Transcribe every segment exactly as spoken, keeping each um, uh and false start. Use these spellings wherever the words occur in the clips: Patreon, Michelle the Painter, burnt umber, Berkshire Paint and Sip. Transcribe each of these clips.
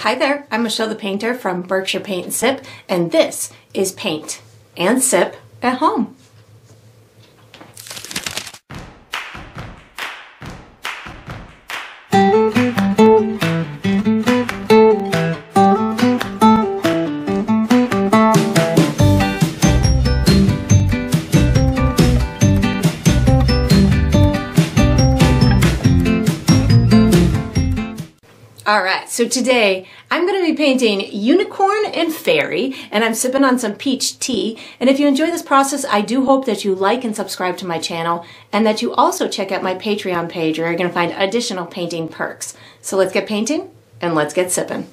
Hi there, I'm Michelle the Painter from Berkshire Paint and Sip, and this is Paint and Sip at Home. Alright, so today I'm going to be painting Unicorn and Fairy, and I'm sipping on some peach tea. And if you enjoy this process, I do hope that you like and subscribe to my channel, and that you also check out my Patreon page where you're going to find additional painting perks. So let's get painting, and let's get sipping.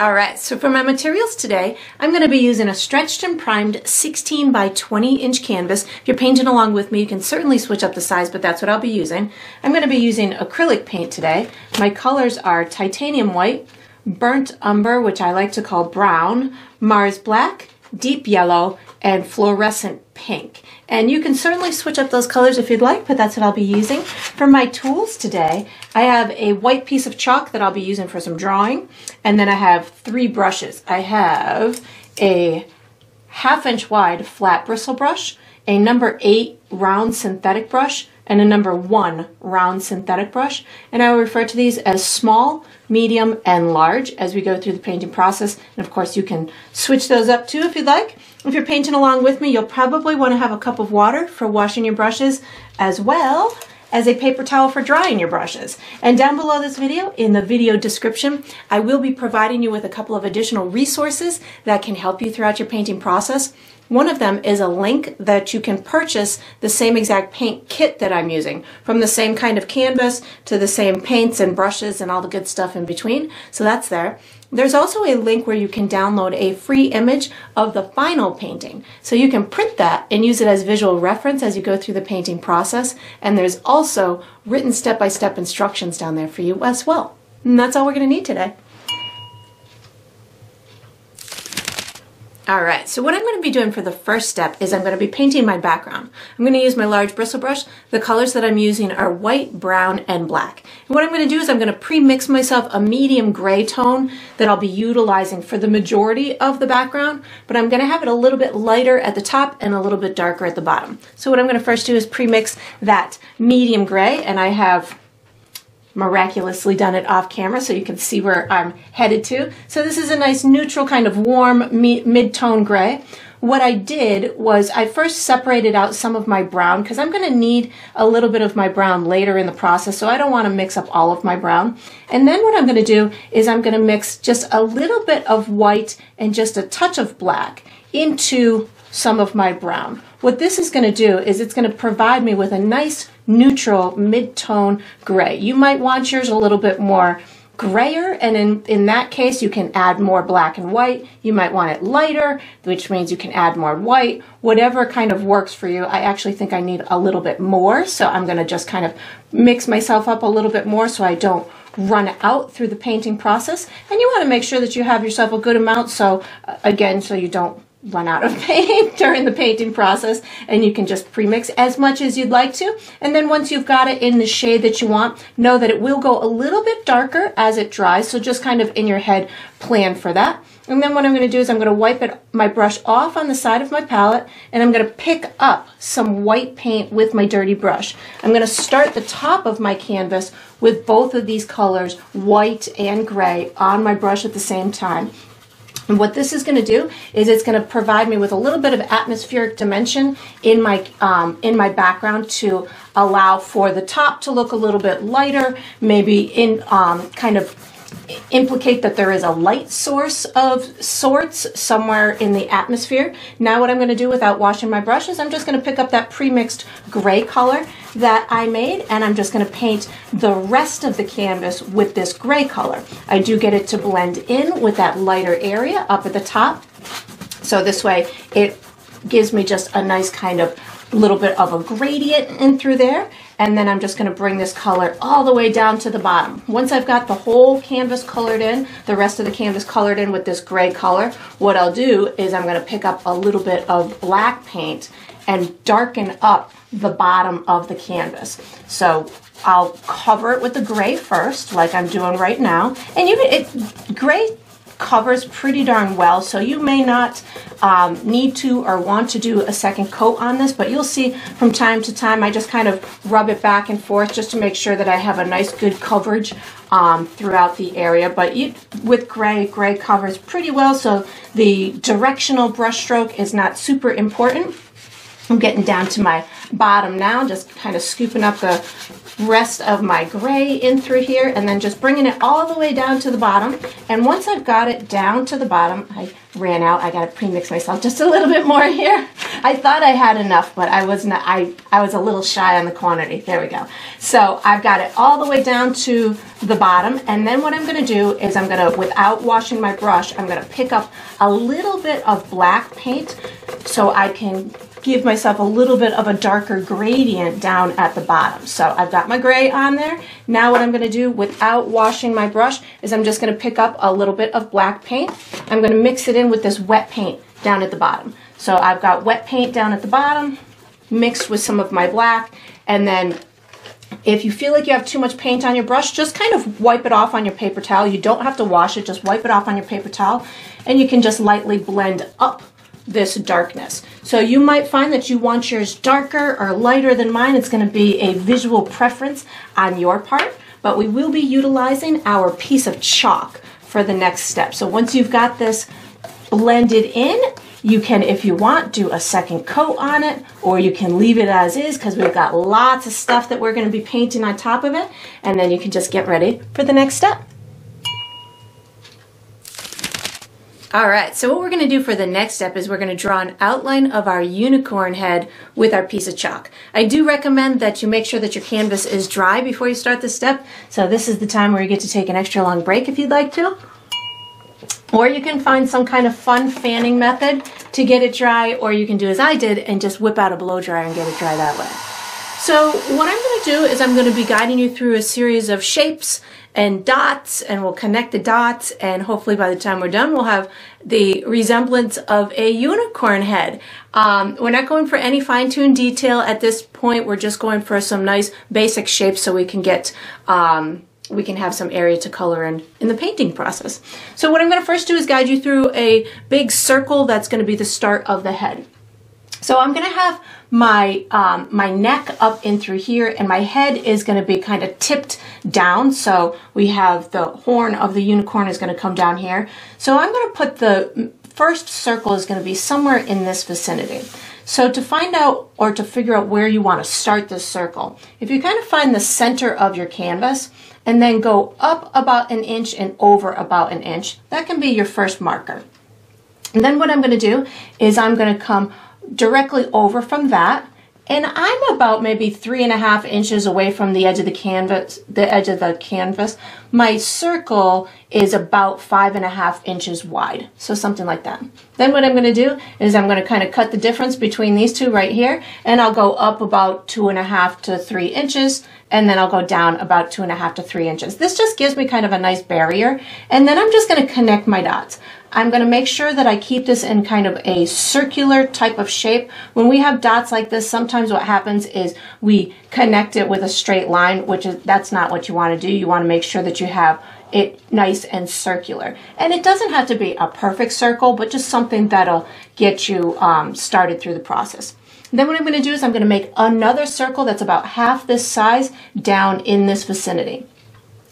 Alright, so for my materials today, I'm going to be using a stretched and primed sixteen by twenty inch canvas. If you're painting along with me, you can certainly switch up the size, but that's what I'll be using. I'm going to be using acrylic paint today. My colors are titanium white, burnt umber, which I like to call brown, Mars black, deep yellow, and fluorescent pink. And you can certainly switch up those colors if you'd like, but that's what I'll be using. For my tools today, I have a white piece of chalk that I'll be using for some drawing, and then I have three brushes. I have a half inch wide flat bristle brush, a number eight round synthetic brush, and a number one round synthetic brush. And I will refer to these as small, medium, and large as we go through the painting process. And of course you can switch those up too if you'd like. If you're painting along with me, you'll probably want to have a cup of water for washing your brushes, as well as a paper towel for drying your brushes. And down below this video, in the video description, I will be providing you with a couple of additional resources that can help you throughout your painting process. One of them is a link that you can purchase the same exact paint kit that I'm using, from the same kind of canvas to the same paints and brushes and all the good stuff in between. So that's there. There's also a link where you can download a free image of the final painting. So you can print that and use it as visual reference as you go through the painting process. And there's also written step-by-step instructions down there for you as well. And that's all we're going to need today. All right, so what I'm going to be doing for the first step is I'm going to be painting my background. I'm going to use my large bristle brush. The colors that I'm using are white, brown, and black. And what I'm going to do is I'm going to pre-mix myself a medium gray tone that I'll be utilizing for the majority of the background, but I'm going to have it a little bit lighter at the top and a little bit darker at the bottom. So what I'm going to first do is pre-mix that medium gray, and I have miraculously done it off camera so you can see where I'm headed to. So this is a nice neutral kind of warm mid-tone gray. What I did was I first separated out some of my brown, because I'm going to need a little bit of my brown later in the process, so I don't want to mix up all of my brown. And then what I'm going to do is I'm going to mix just a little bit of white and just a touch of black into some of my brown. What this is going to do is it's going to provide me with a nice neutral mid-tone gray. You might want yours a little bit more grayer, and in, in that case you can add more black and white. You might want it lighter, which means you can add more white, whatever kind of works for you. I actually think I need a little bit more, so I'm going to just kind of mix myself up a little bit more so I don't run out through the painting process. And you want to make sure that you have yourself a good amount, so again, so you don't run out of paint during the painting process, and you can just pre-mix as much as you'd like to. And then once you've got it in the shade that you want, know that it will go a little bit darker as it dries, so just kind of in your head plan for that. And then what I'm going to do is I'm going to wipe it, my brush off on the side of my palette, and I'm going to pick up some white paint with my dirty brush. I'm going to start the top of my canvas with both of these colors, white and gray, on my brush at the same time. And what this is going to do is it's going to provide me with a little bit of atmospheric dimension in my um, in my background to allow for the top to look a little bit lighter, maybe in um, kind of implicate that there is a light source of sorts somewhere in the atmosphere. Now what I'm going to do without washing my brush is I'm just going to pick up that pre-mixed gray color that I made, and I'm just going to paint the rest of the canvas with this gray color. I do get it to blend in with that lighter area up at the top, so this way it gives me just a nice kind of little bit of a gradient in through there. And then I'm just going to bring this color all the way down to the bottom. Once I've got the whole canvas colored in, the rest of the canvas colored in with this gray color, what I'll do is I'm going to pick up a little bit of black paint and darken up the bottom of the canvas. So I'll cover it with the gray first, like I'm doing right now. And you can, it, gray covers pretty darn well, so you may not um, need to or want to do a second coat on this, but you'll see from time to time I just kind of rub it back and forth just to make sure that I have a nice good coverage um, throughout the area. But you, with gray, gray covers pretty well, so the directional brush stroke is not super important. I'm getting down to my bottom now, just kind of scooping up the rest of my gray in through here and then just bringing it all the way down to the bottom. And once I've got it down to the bottom, I ran out, I gotta pre-mix myself just a little bit more here. I thought I had enough, but I was not, I, I was a little shy on the quantity. There we go. So I've got it all the way down to the bottom, and then what I'm gonna do is I'm gonna, without washing my brush, I'm gonna pick up a little bit of black paint so I can give myself a little bit of a darker gradient down at the bottom. So I've got my gray on there. Now what I'm going to do without washing my brush is I'm just going to pick up a little bit of black paint. I'm going to mix it in with this wet paint down at the bottom. So I've got wet paint down at the bottom mixed with some of my black, and then if you feel like you have too much paint on your brush, just kind of wipe it off on your paper towel. You don't have to wash it, just wipe it off on your paper towel, and you can just lightly blend up this darkness. So you might find that you want yours darker or lighter than mine. It's going to be a visual preference on your part, but we will be utilizing our piece of chalk for the next step. So once you've got this blended in, you can, if you want, do a second coat on it, or you can leave it as is because we've got lots of stuff that we're going to be painting on top of it, and then you can just get ready for the next step. Alright, so what we're going to do for the next step is we're going to draw an outline of our unicorn head with our piece of chalk. I do recommend that you make sure that your canvas is dry before you start this step, so this is the time where you get to take an extra long break if you'd like to. Or you can find some kind of fun fanning method to get it dry, or you can do as I did and just whip out a blow dryer and get it dry that way. So what I'm going to do is I'm going to be guiding you through a series of shapes and dots, and we'll connect the dots, and hopefully by the time we're done we'll have the resemblance of a unicorn head. Um, we're not going for any fine-tuned detail at this point, we're just going for some nice basic shapes so we can get, um, we can have some area to color in in the painting process. So what I'm going to first do is guide you through a big circle that's going to be the start of the head. So I'm going to have my um, my neck up in through here, and my head is going to be kind of tipped down. So we have the horn of the unicorn is going to come down here. So I'm going to put the first circle is going to be somewhere in this vicinity. So to find out or to figure out where you want to start this circle, if you kind of find the center of your canvas and then go up about an inch and over about an inch, that can be your first marker. And then what I'm going to do is I'm going to come directly over from that, and I'm about maybe three and a half inches away from the edge of the canvas. The edge of the canvas, my circle is about five and a half inches wide, so something like that. Then what I'm going to do is I'm going to kind of cut the difference between these two right here, and I'll go up about two and a half to three inches, and then I'll go down about two and a half to three inches. This just gives me kind of a nice barrier, and then I'm just going to connect my dots. I'm going to make sure that I keep this in kind of a circular type of shape. When we have dots like this, sometimes what happens is we connect it with a straight line, which is, that's not what you want to do. You want to make sure that you have it nice and circular. And it doesn't have to be a perfect circle, but just something that'll get you um, started through the process. Then what I'm going to do is I'm going to make another circle that's about half this size down in this vicinity.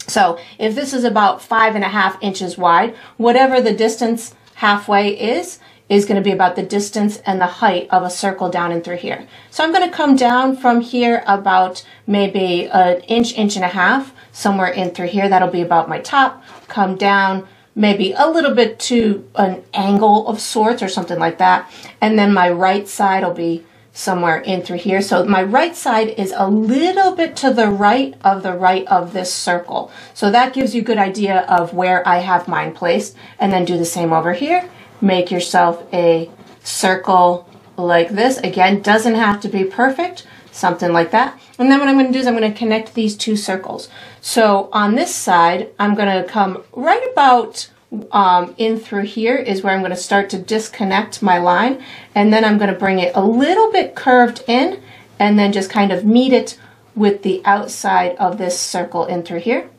So if this is about five and a half inches wide, whatever the distance halfway is, is going to be about the distance and the height of a circle down and through here. So I'm going to come down from here about maybe an inch, inch and a half, somewhere in through here. That'll be about my top. Come down maybe a little bit to an angle of sorts or something like that. And then my right side will be somewhere in through here. So my right side is a little bit to the right of the right of this circle. So that gives you a good idea of where I have mine placed. And then do the same over here. Make yourself a circle like this. Again, doesn't have to be perfect, something like that. And then what I'm going to do is I'm going to connect these two circles. So on this side, I'm going to come right about Um, in through here is where I'm going to start to disconnect my line, and then I'm going to bring it a little bit curved in and then just kind of meet it with the outside of this circle in through here.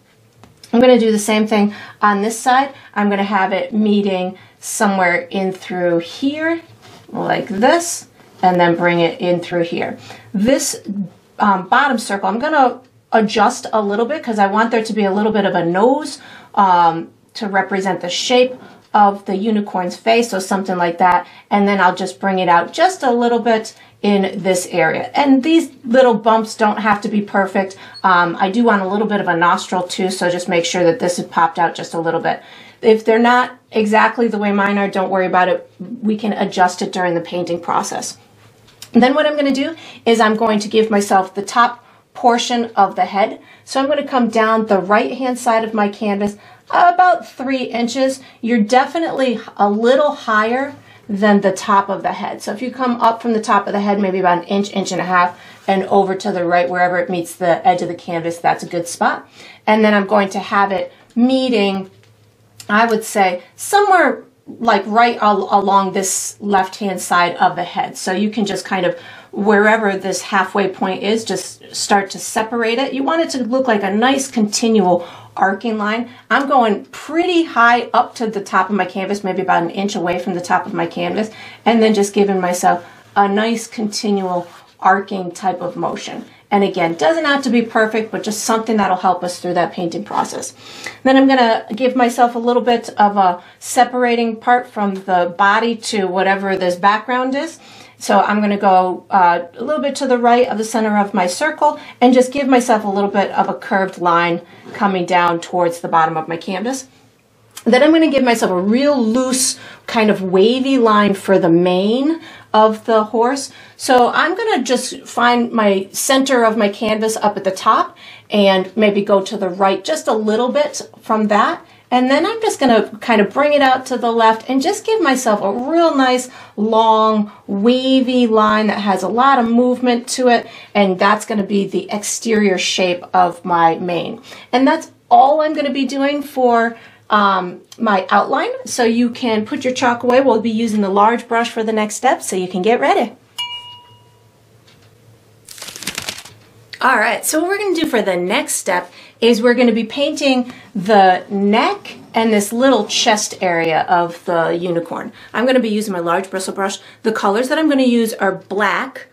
I'm going to do the same thing on this side. I'm going to have it meeting somewhere in through here, like this, and then bring it in through here. This um, bottom circle, I'm going to adjust a little bit because I want there to be a little bit of a nose um, to represent the shape of the unicorn's face, or something like that. And then I'll just bring it out just a little bit in this area. And these little bumps don't have to be perfect. Um, I do want a little bit of a nostril too, so just make sure that this is popped out just a little bit. If they're not exactly the way mine are, don't worry about it. We can adjust it during the painting process. And then what I'm going to do is I'm going to give myself the top portion of the head. So I'm going to come down the right-hand side of my canvas about three inches. You're definitely a little higher than the top of the head. So if you come up from the top of the head, maybe about an inch, inch and a half, and over to the right, wherever it meets the edge of the canvas, that's a good spot. And then I'm going to have it meeting, I would say, somewhere like right al- along this left-hand side of the head. So you can just kind of, wherever this halfway point is, just start to separate it. You want it to look like a nice continual arcing line. I'm going pretty high up to the top of my canvas, maybe about an inch away from the top of my canvas, and then just giving myself a nice continual arcing type of motion. And again, doesn't have to be perfect, but just something that'll help us through that painting process. Then I'm gonna give myself a little bit of a separating part from the body to whatever this background is. So I'm gonna go uh, a little bit to the right of the center of my circle and just give myself a little bit of a curved line coming down towards the bottom of my canvas. Then I'm gonna give myself a real loose kind of wavy line for the mane of the horse. So I'm gonna just find my center of my canvas up at the top and maybe go to the right just a little bit from that. And then I'm just gonna kind of bring it out to the left and just give myself a real nice long wavy line that has a lot of movement to it. And that's gonna be the exterior shape of my mane. And that's all I'm gonna be doing for Um, my outline. So you can put your chalk away. We'll be using the large brush for the next step, so you can get ready. All right, so what we're going to do for the next step is we're going to be painting the neck and this little chest area of the unicorn. I'm going to be using my large bristle brush. The colors that I'm going to use are black,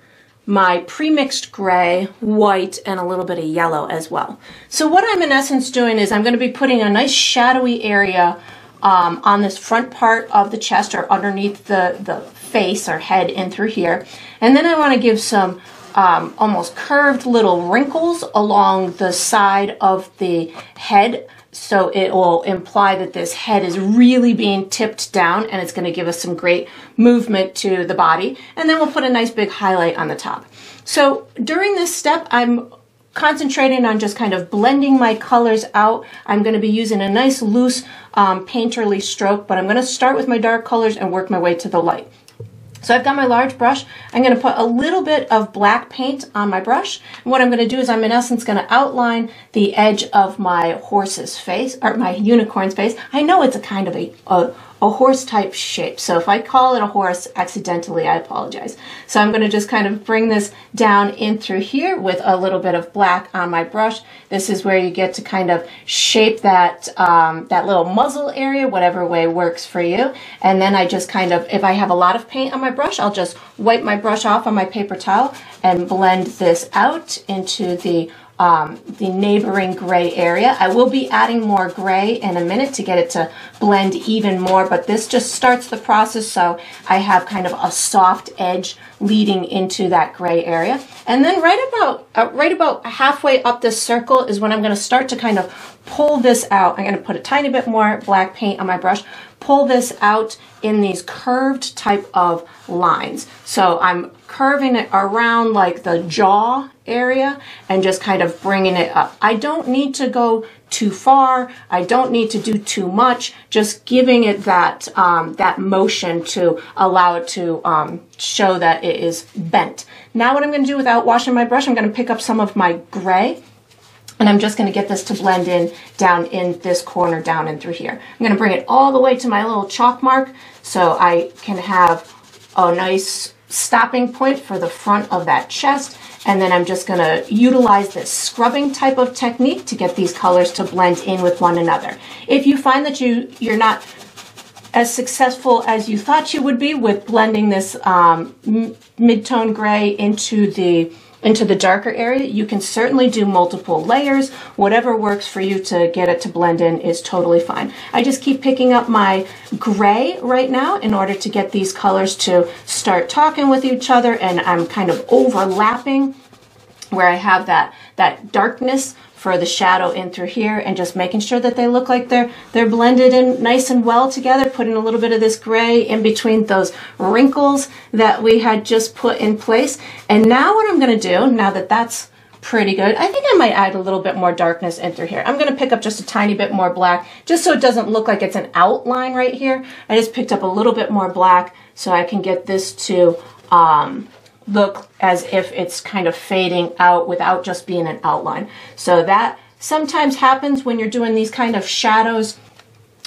my pre-mixed gray, white, and a little bit of yellow as well. So what I'm in essence doing is I'm going to be putting a nice shadowy area um, on this front part of the chest, or underneath the, the face or head in through here. And then I want to give some um, almost curved little wrinkles along the side of the head. So it will imply that this head is really being tipped down, and it's going to give us some great movement to the body. And then we'll put a nice big highlight on the top. So during this step, I'm concentrating on just kind of blending my colors out. I'm going to be using a nice loose um, painterly stroke, but I'm going to start with my dark colors and work my way to the light. So I've got my large brush. I'm going to put a little bit of black paint on my brush. And what I'm going to do is I'm in essence going to outline the edge of my horse's face, or my unicorn's face. I know it's a kind of a, a, a horse type shape. So if I call it a horse accidentally, I apologize. So I'm going to just kind of bring this down in through here with a little bit of black on my brush. This is where you get to kind of shape that, um, that little muzzle area, whatever way works for you. And then I just kind of, if I have a lot of paint on my brush, I'll just wipe my brush off on my paper towel and blend this out into the um, the neighboring gray area. I will be adding more gray in a minute to get it to blend even more, but this just starts the process, so I have kind of a soft edge leading into that gray area. And then right about uh, right about halfway up this circle is when I'm going to start to kind of pull this out. I'm going to put a tiny bit more black paint on my brush, pull this out in these curved type of lines. So I'm curving it around like the jaw area and just kind of bringing it up. I don't need to go too far. I don't need to do too much, just giving it that, um, that motion to allow it to um, show that it is bent. Now what I'm going to do without washing my brush, I'm going to pick up some of my gray, and I'm just going to get this to blend in down in this corner, down in through here. I'm going to bring it all the way to my little chalk mark so I can have a nice stopping point for the front of that chest. And then I'm just gonna utilize this scrubbing type of technique to get these colors to blend in with one another. If you find that you, you're not as successful as you thought you would be with blending this um, mid-tone gray into the, into the darker area, you can certainly do multiple layers. Whatever works for you to get it to blend in is totally fine. I just keep picking up my gray right now in order to get these colors to start talking with each other, and I'm kind of overlapping where I have that, that darkness for the shadow in through here, and just making sure that they look like they're they're blended in nice and well together, putting a little bit of this gray in between those wrinkles that we had just put in place. And now what I'm gonna do, now that that's pretty good, I think I might add a little bit more darkness in through here. I'm gonna pick up just a tiny bit more black, just so it doesn't look like it's an outline right here. I just picked up a little bit more black so I can get this to um, look as if it's kind of fading out without just being an outline. So that sometimes happens when you're doing these kind of shadows.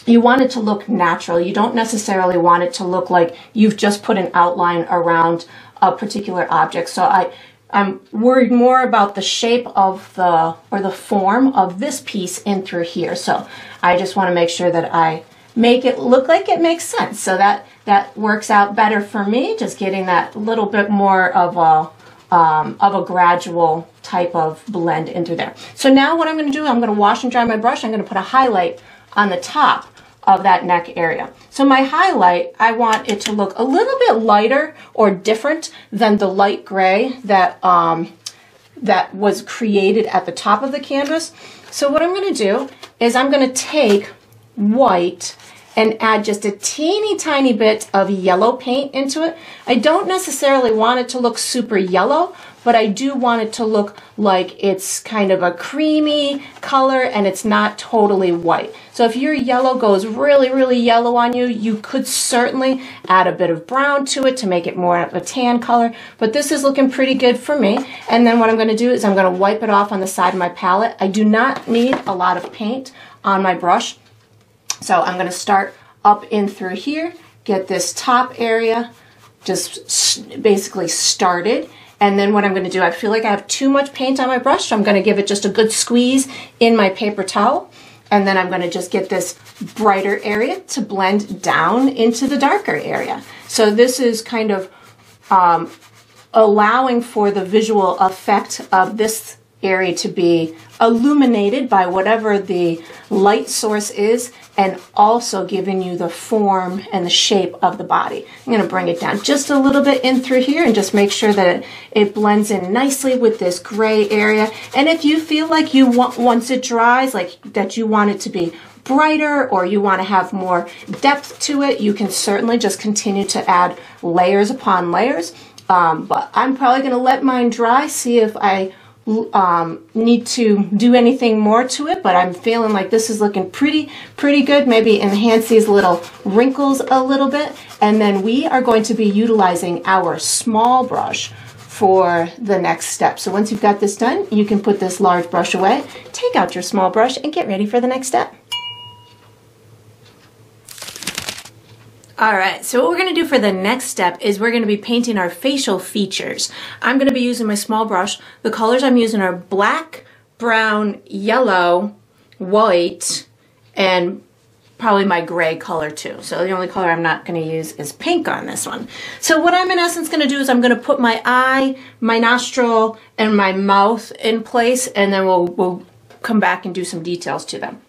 You want it to look natural. You don't necessarily want it to look like you've just put an outline around a particular object. So I, I'm worried more about the shape of the, or the form of this piece in through here. So I just want to make sure that I make it look like it makes sense. So that that works out better for me, just getting that little bit more of a um, of a gradual type of blend into there. So now what I'm going to do, I'm going to wash and dry my brush. I'm going to put a highlight on the top of that neck area. So my highlight, I want it to look a little bit lighter or different than the light gray that um, that was created at the top of the canvas. So what I'm going to do is I'm going to take white and add just a teeny tiny bit of yellow paint into it. I don't necessarily want it to look super yellow, but I do want it to look like it's kind of a creamy color and it's not totally white. So if your yellow goes really, really yellow on you, you could certainly add a bit of brown to it to make it more of a tan color, but this is looking pretty good for me. And then what I'm gonna do is I'm gonna wipe it off on the side of my palette. I do not need a lot of paint on my brush. So I'm going to start up in through here, get this top area just basically started. And then what I'm going to do, I feel like I have too much paint on my brush, so I'm going to give it just a good squeeze in my paper towel. And then I'm going to just get this brighter area to blend down into the darker area. So this is kind of um, allowing for the visual effect of this area to be illuminated by whatever the light source is, and also giving you the form and the shape of the body. I'm going to bring it down just a little bit in through here and just make sure that it, it blends in nicely with this gray area. And if you feel like you want, once it dries, like that you want it to be brighter or you want to have more depth to it, you can certainly just continue to add layers upon layers. Um, but I'm probably going to let mine dry, see if I Um, need to do anything more to it, but I'm feeling like this is looking pretty, pretty good. Maybe enhance these little wrinkles a little bit. And then we are going to be utilizing our small brush for the next step. So once you've got this done, you can put this large brush away, take out your small brush, and get ready for the next step. All right, so what we're gonna do for the next step is we're gonna be painting our facial features. I'm gonna be using my small brush. The colors I'm using are black, brown, yellow, white, and probably my gray color too. So the only color I'm not gonna use is pink on this one. So what I'm in essence gonna do is I'm gonna put my eye, my nostril, and my mouth in place, and then we'll, we'll come back and do some details to them.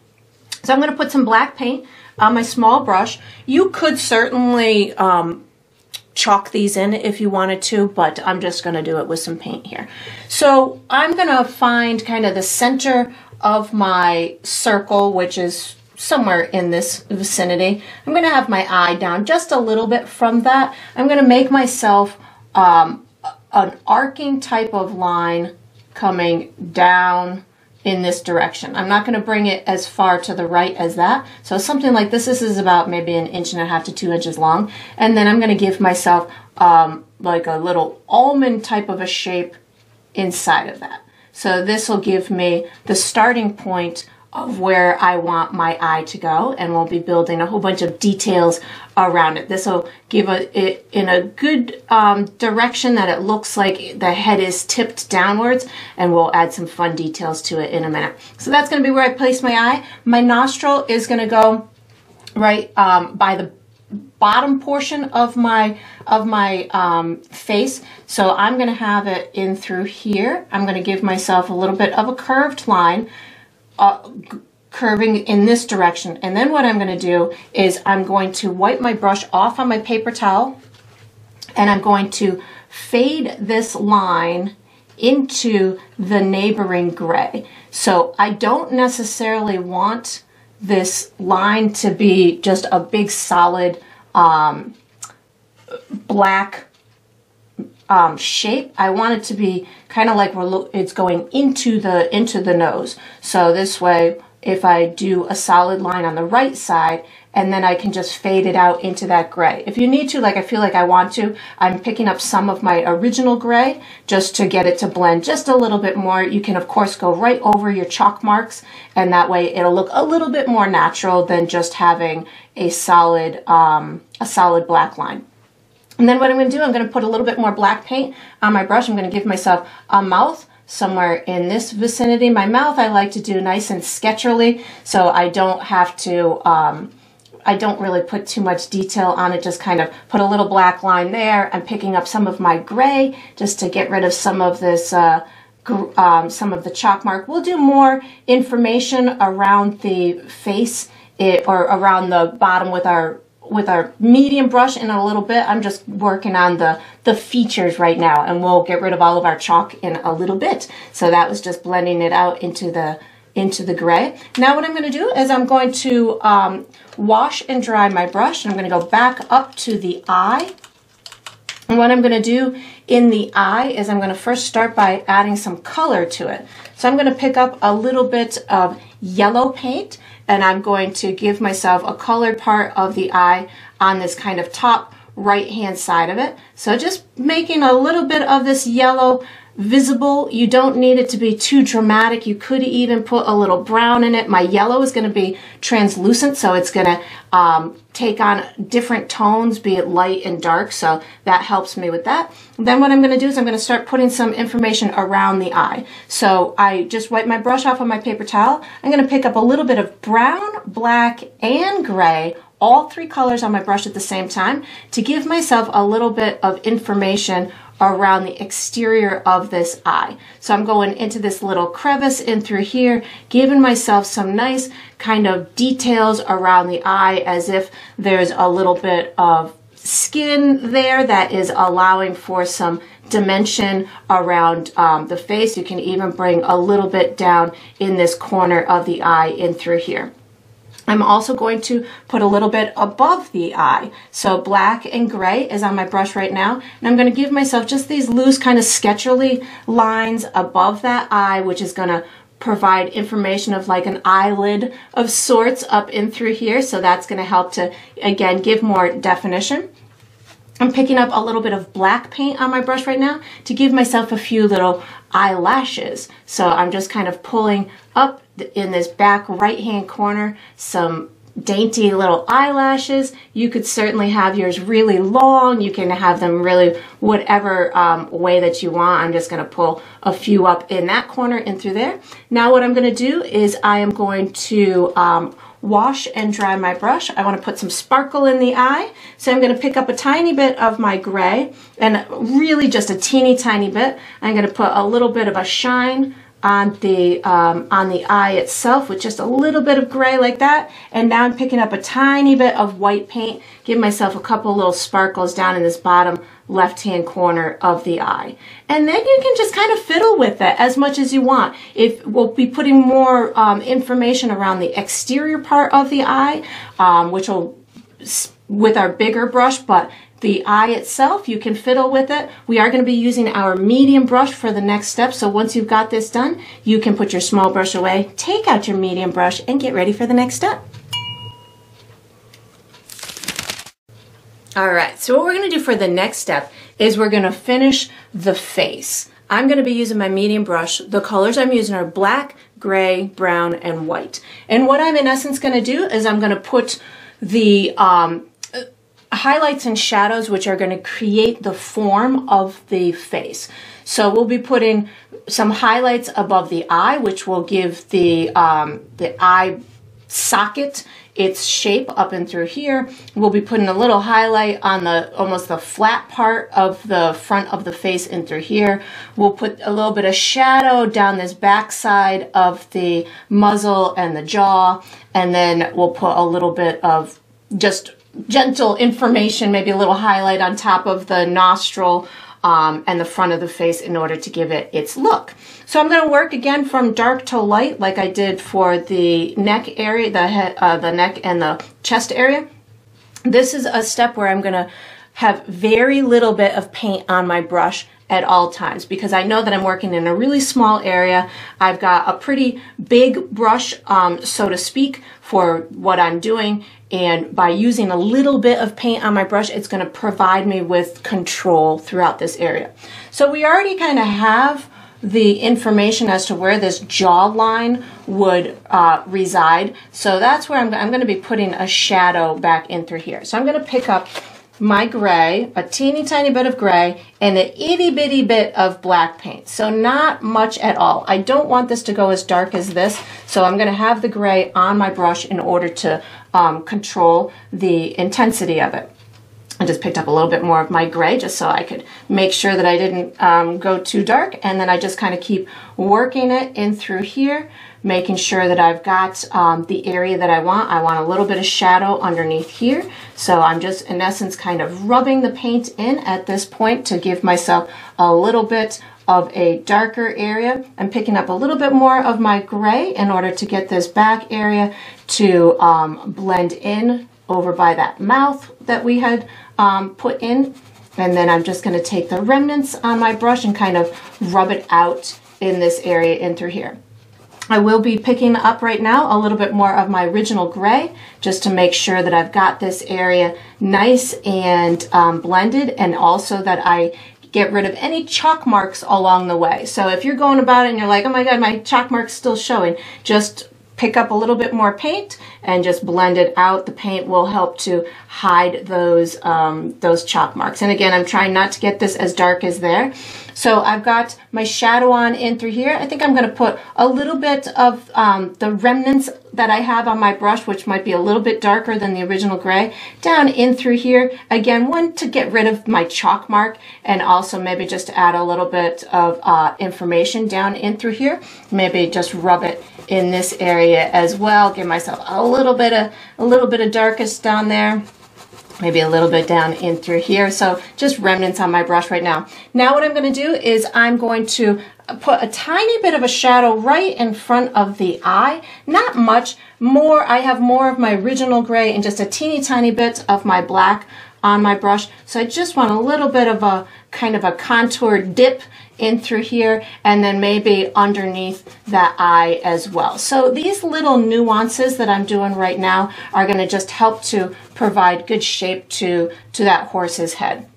So I'm gonna put some black paint on my small brush. You could certainly um, chalk these in if you wanted to, but I'm just gonna do it with some paint here. So I'm gonna find kind of the center of my circle, which is somewhere in this vicinity. I'm gonna have my eye down just a little bit from that. I'm gonna make myself um, an arcing type of line coming down in this direction. I'm not going to bring it as far to the right as that. So something like this, this is about maybe an inch and a half to two inches long. And then I'm going to give myself um, like a little almond type of a shape inside of that. So this will give me the starting point of where I want my eye to go, and we'll be building a whole bunch of details around it. This will give a, it in a good um, direction that it looks like the head is tipped downwards, and we'll add some fun details to it in a minute. So that's going to be where I place my eye. My nostril is going to go right um, by the bottom portion of my of my um, face. So I'm going to have it in through here. I'm going to give myself a little bit of a curved line, Uh, curving in this direction. And then what I'm going to do is I'm going to wipe my brush off on my paper towel, and I'm going to fade this line into the neighboring gray. So I don't necessarily want this line to be just a big solid um, black Um, shape. I want it to be kind of like we're it's going into the into the nose. So this way, if I do a solid line on the right side, and then I can just fade it out into that gray. If you need to, like I feel like I want to, I'm picking up some of my original gray just to get it to blend just a little bit more. You can of course go right over your chalk marks, and that way it'll look a little bit more natural than just having a solid um, a solid black line. And then what I'm going to do, I'm going to put a little bit more black paint on my brush. I'm going to give myself a mouth somewhere in this vicinity. My mouth I like to do nice and sketchily, so I don't have to, um, I don't really put too much detail on it, just kind of put a little black line there. I'm picking up some of my gray just to get rid of some of this, uh, gr um, some of the chalk mark. We'll do more information around the face it, or around the bottom with our with our medium brush in a little bit. I'm just working on the, the features right now, and we'll get rid of all of our chalk in a little bit. So that was just blending it out into the, into the gray. Now what I'm gonna do is I'm going to um, wash and dry my brush. I'm gonna go back up to the eye. And what I'm gonna do in the eye is I'm gonna first start by adding some color to it. So I'm gonna pick up a little bit of yellow paint, and I'm going to give myself a colored part of the eye on this kind of top right-hand side of it. So just making a little bit of this yellow visible. You don't need it to be too dramatic. You could even put a little brown in it. My yellow is gonna be translucent, so it's gonna um, take on different tones, be it light and dark, so that helps me with that. Then what I'm gonna do is I'm gonna start putting some information around the eye. So I just wipe my brush off on my paper towel. I'm gonna pick up a little bit of brown, black, and gray, all three colors on my brush at the same time, to give myself a little bit of information around the exterior of this eye. So I'm going into this little crevice in through here, giving myself some nice kind of details around the eye, as if there's a little bit of skin there that is allowing for some dimension around um, the face. You can even bring a little bit down in this corner of the eye in through here. I'm also going to put a little bit above the eye. So black and gray is on my brush right now, and I'm gonna give myself just these loose kind of sketchily lines above that eye, which is gonna provide information of like an eyelid of sorts up in through here. So that's gonna help to, again, give more definition. I'm picking up a little bit of black paint on my brush right now to give myself a few little eyelashes. So I'm just kind of pulling up in this back right-hand corner some dainty little eyelashes. You could certainly have yours really long. You can have them really whatever um, way that you want. I'm just going to pull a few up in that corner and through there. Now what I'm going to do is I am going to um, wash and dry my brush. I want to put some sparkle in the eye. So I'm going to pick up a tiny bit of my gray, and really just a teeny tiny bit. I'm going to put a little bit of a shine on the um, on the eye itself with just a little bit of gray like that. And now I'm picking up a tiny bit of white paint, give myself a couple little sparkles down in this bottom left-hand corner of the eye. And then you can just kind of fiddle with it as much as you want. If we'll be putting more um, information around the exterior part of the eye, um, which will with our bigger brush, but the eye itself, you can fiddle with it. We are going to be using our medium brush for the next step. So once you've got this done, you can put your small brush away, take out your medium brush, and get ready for the next step. All right, so what we're going to do for the next step is we're going to finish the face. I'm going to be using my medium brush. The colors I'm using are black, gray, brown, and white. And what I'm in essence going to do is I'm going to put the um, highlights and shadows, which are going to create the form of the face. So we'll be putting some highlights above the eye, which will give the, um, the eye socket its shape up and through here. We'll be putting a little highlight on the almost the flat part of the front of the face and through here. We'll put a little bit of shadow down this back side of the muzzle and the jaw, and then we'll put a little bit of just gentle information, maybe a little highlight on top of the nostril Um, and the front of the face in order to give it its look. So I'm going to work again from dark to light like I did for the neck area, the head, uh, the neck and the chest area. This is a step where I'm going to have very little bit of paint on my brush at all times because I know that I'm working in a really small area. I've got a pretty big brush, um, so to speak, for what I'm doing. And by using a little bit of paint on my brush, it's going to provide me with control throughout this area. So we already kind of have the information as to where this jawline would uh, reside. So that's where I'm, I'm going to be putting a shadow back in through here. So I'm going to pick up my gray, a teeny tiny bit of gray, and an itty bitty bit of black paint. So not much at all. I don't want this to go as dark as this, so I'm going to have the gray on my brush in order to um, control the intensity of it. I just picked up a little bit more of my gray just so I could make sure that I didn't um, go too dark, and then I just kind of keep working it in through here, making sure that I've got um, the area that I want. I want a little bit of shadow underneath here, so I'm just in essence kind of rubbing the paint in at this point to give myself a little bit of a darker area. I'm picking up a little bit more of my gray in order to get this back area to um, blend in over by that mouth that we had um, put in, and then I'm just going to take the remnants on my brush and kind of rub it out in this area in through here. I will be picking up right now a little bit more of my original gray just to make sure that I've got this area nice and um, blended, and also that I get rid of any chalk marks along the way. So if you're going about it and you're like, oh my god, my chalk mark's still showing, just pick up a little bit more paint and just blend it out. The paint will help to hide those um, those chalk marks. And again, I'm trying not to get this as dark as there. So I've got my shadow on in through here. I think I'm going to put a little bit of um, the remnants that I have on my brush, which might be a little bit darker than the original gray, down in through here. Again, one to get rid of my chalk mark, and also maybe just to add a little bit of uh, information down in through here. Maybe just rub it in this area as well. Give myself a little bit of a little bit of darkest down there. Maybe a little bit down in through here. So just remnants on my brush right now. Now what I'm going to do is I'm going to put a tiny bit of a shadow right in front of the eye. Not much more. I have more of my original gray and just a teeny tiny bit of my black on my brush. So I just want a little bit of a kind of a contour dip in through here, and then maybe underneath that eye as well. So these little nuances that I'm doing right now are going to just help to provide good shape to, to that horse's head.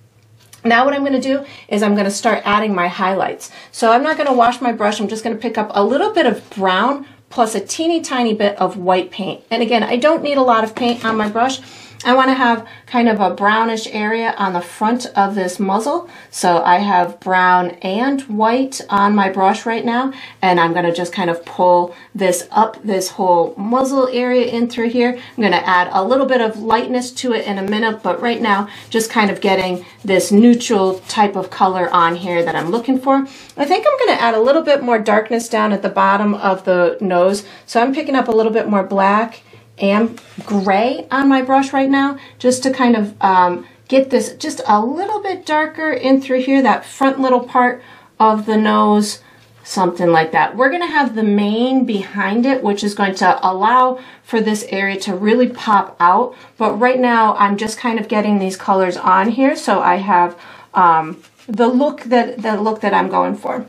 Now what I'm going to do is I'm going to start adding my highlights. So I'm not going to wash my brush. I'm just going to pick up a little bit of brown plus a teeny tiny bit of white paint. And again, I don't need a lot of paint on my brush. I want to have kind of a brownish area on the front of this muzzle, so I have brown and white on my brush right now, and I'm going to just kind of pull this up, this whole muzzle area in through here. I'm going to add a little bit of lightness to it in a minute, but right now just kind of getting this neutral type of color on here that I'm looking for. I think I'm going to add a little bit more darkness down at the bottom of the nose, so I'm picking up a little bit more black and gray on my brush right now just to kind of um, get this just a little bit darker in through here, that front little part of the nose, something like that. We're going to have the mane behind it, which is going to allow for this area to really pop out, but right now I'm just kind of getting these colors on here, so I have um, the look that the look that I'm going for.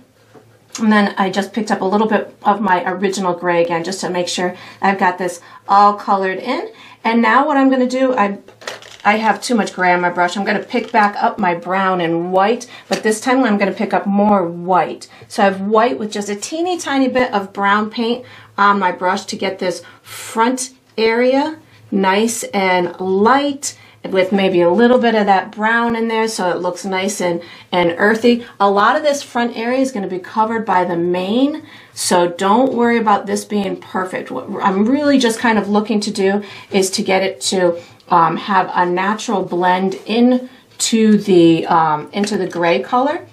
And then I just picked up a little bit of my original gray again, just to make sure I've got this all colored in. And now what I'm going to do, I I have too much gray on my brush. I'm going to pick back up my brown and white, but this time I'm going to pick up more white. So I have white with just a teeny tiny bit of brown paint on my brush to get this front area nice and light, with maybe a little bit of that brown in there so it looks nice and, and earthy. A lot of this front area is going to be covered by the mane, so don't worry about this being perfect. What I'm really just kind of looking to do is to get it to um, have a natural blend into the, um, into the gray color.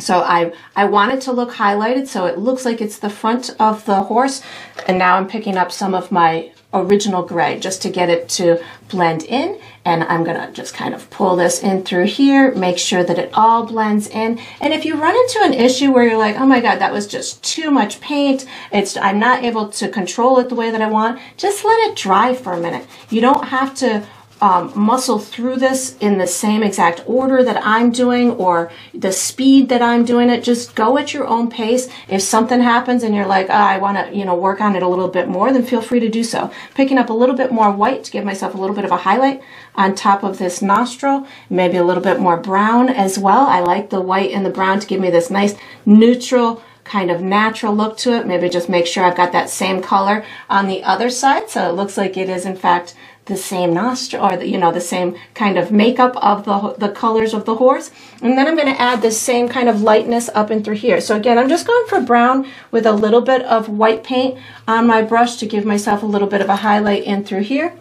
So I, I want it to look highlighted so it looks like it's the front of the horse, and now I'm picking up some of my original gray just to get it to blend in, and I'm gonna just kind of pull this in through here, make sure that it all blends in. And if you run into an issue where you're like, oh my god, that was just too much paint, it's I'm not able to control it the way that I want, just let it dry for a minute. You don't have to Um, muscle through this in the same exact order that I'm doing or the speed that I'm doing it. Just go at your own pace. If something happens and you're like, oh, I want to, you know, work on it a little bit more, then feel free to do so. Picking up a little bit more white to give myself a little bit of a highlight on top of this nostril, maybe a little bit more brown as well. I like the white and the brown to give me this nice neutral kind of natural look to it. Maybe just make sure I've got that same color on the other side so it looks like it is in fact the same nostril, or the, you know, the same kind of makeup of the, the colors of the horse. And then I'm going to add the same kind of lightness up and through here. So again, I'm just going for brown with a little bit of white paint on my brush to give myself a little bit of a highlight in through here.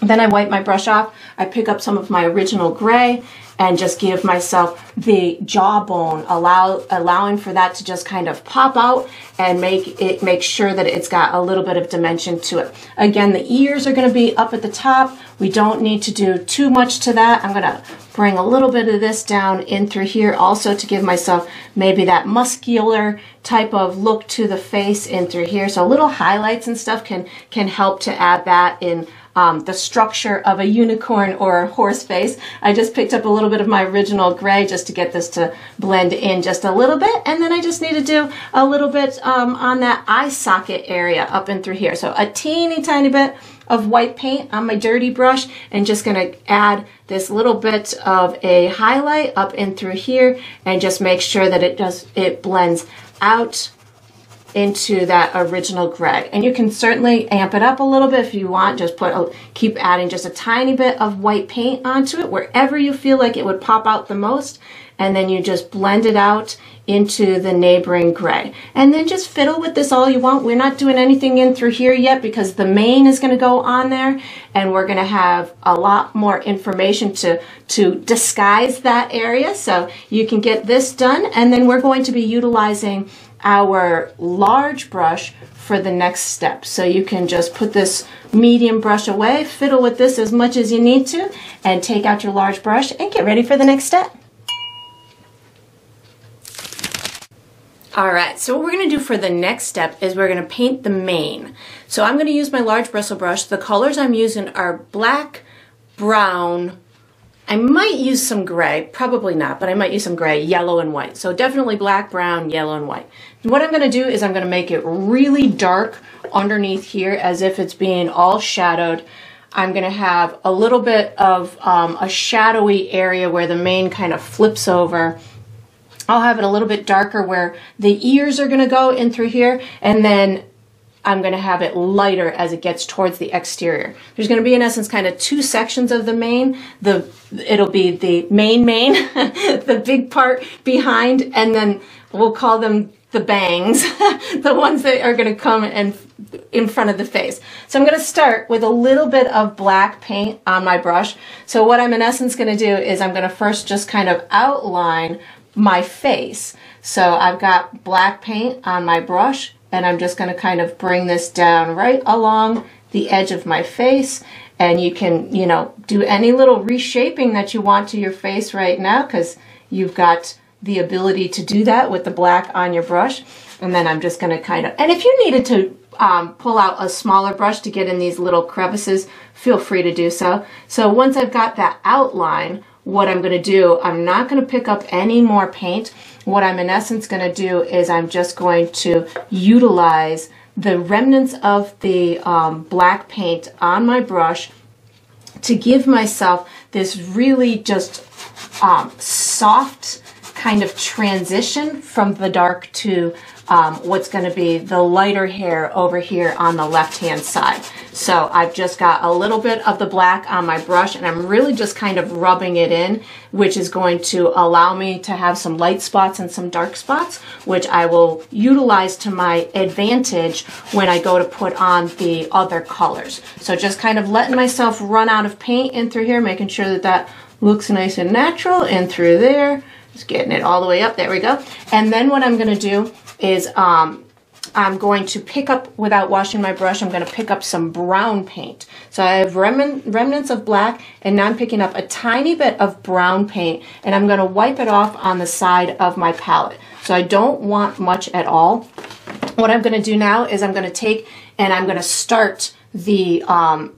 Then I wipe my brush off, I pick up some of my original gray and just give myself the jawbone, allow, allowing for that to just kind of pop out and make it make sure that it's got a little bit of dimension to it. Again, the ears are gonna be up at the top. We don't need to do too much to that. I'm gonna bring a little bit of this down in through here also to give myself maybe that muscular type of look to the face in through here. So little highlights and stuff can, can help to add that in. Um, the structure of a unicorn or a horse face. I just picked up a little bit of my original gray just to get this to blend in just a little bit, and then I just need to do a little bit um, on that eye socket area up and through here. So a teeny tiny bit of white paint on my dirty brush, and just gonna add this little bit of a highlight up and through here and just make sure that it does it blends out into that original gray. And you can certainly amp it up a little bit if you want. Just put a, keep adding just a tiny bit of white paint onto it wherever you feel like it would pop out the most, and then you just blend it out into the neighboring gray. And then just fiddle with this all you want. We're not doing anything in through here yet because the mane is gonna go on there, and we're gonna have a lot more information to, to disguise that area. So you can get this done, and then we're going to be utilizing our large brush for the next step. So you can just put this medium brush away, fiddle with this as much as you need to, and take out your large brush and get ready for the next step. All right, so what we're gonna do for the next step is we're gonna paint the mane. So I'm gonna use my large bristle brush. The colors I'm using are black, brown, I might use some gray, probably not, but I might use some gray, yellow and white. So definitely black, brown, yellow and white. What I'm gonna do is I'm gonna make it really dark underneath here as if it's being all shadowed. I'm gonna have a little bit of um, a shadowy area where the mane kind of flips over. I'll have it a little bit darker where the ears are gonna go in through here, and then I'm gonna have it lighter as it gets towards the exterior. There's gonna be, in essence, kind of two sections of the mane. The, it'll be the main mane, the big part behind, and then we'll call them the bangs, the ones that are gonna come and in front of the face. So I'm gonna start with a little bit of black paint on my brush. So what I'm in essence gonna do is I'm gonna first just kind of outline my face. So I've got black paint on my brush, and I'm just gonna kind of bring this down right along the edge of my face. And you can, you know, do any little reshaping that you want to your face right now, because you've got the ability to do that with the black on your brush. And then I'm just gonna kind of, and if you needed to um, pull out a smaller brush to get in these little crevices, feel free to do so. So once I've got that outline, what I'm gonna do, I'm not gonna pick up any more paint. What I'm in essence gonna do is I'm just going to utilize the remnants of the um, black paint on my brush to give myself this really just um, soft kind of transition from the dark to um, what's going to be the lighter hair over here on the left-hand side. So I've just got a little bit of the black on my brush, and I'm really just kind of rubbing it in, which is going to allow me to have some light spots and some dark spots, which I will utilize to my advantage when I go to put on the other colors. So just kind of letting myself run out of paint in through here, making sure that that looks nice and natural, and through there, just getting it all the way up. There we go. And then what I'm going to do is um, I'm going to pick up, without washing my brush, I'm going to pick up some brown paint. So I have rem remnants of black, and now I'm picking up a tiny bit of brown paint, and I'm going to wipe it off on the side of my palette. So I don't want much at all. What I'm going to do now is I'm going to take and I'm going to start the um,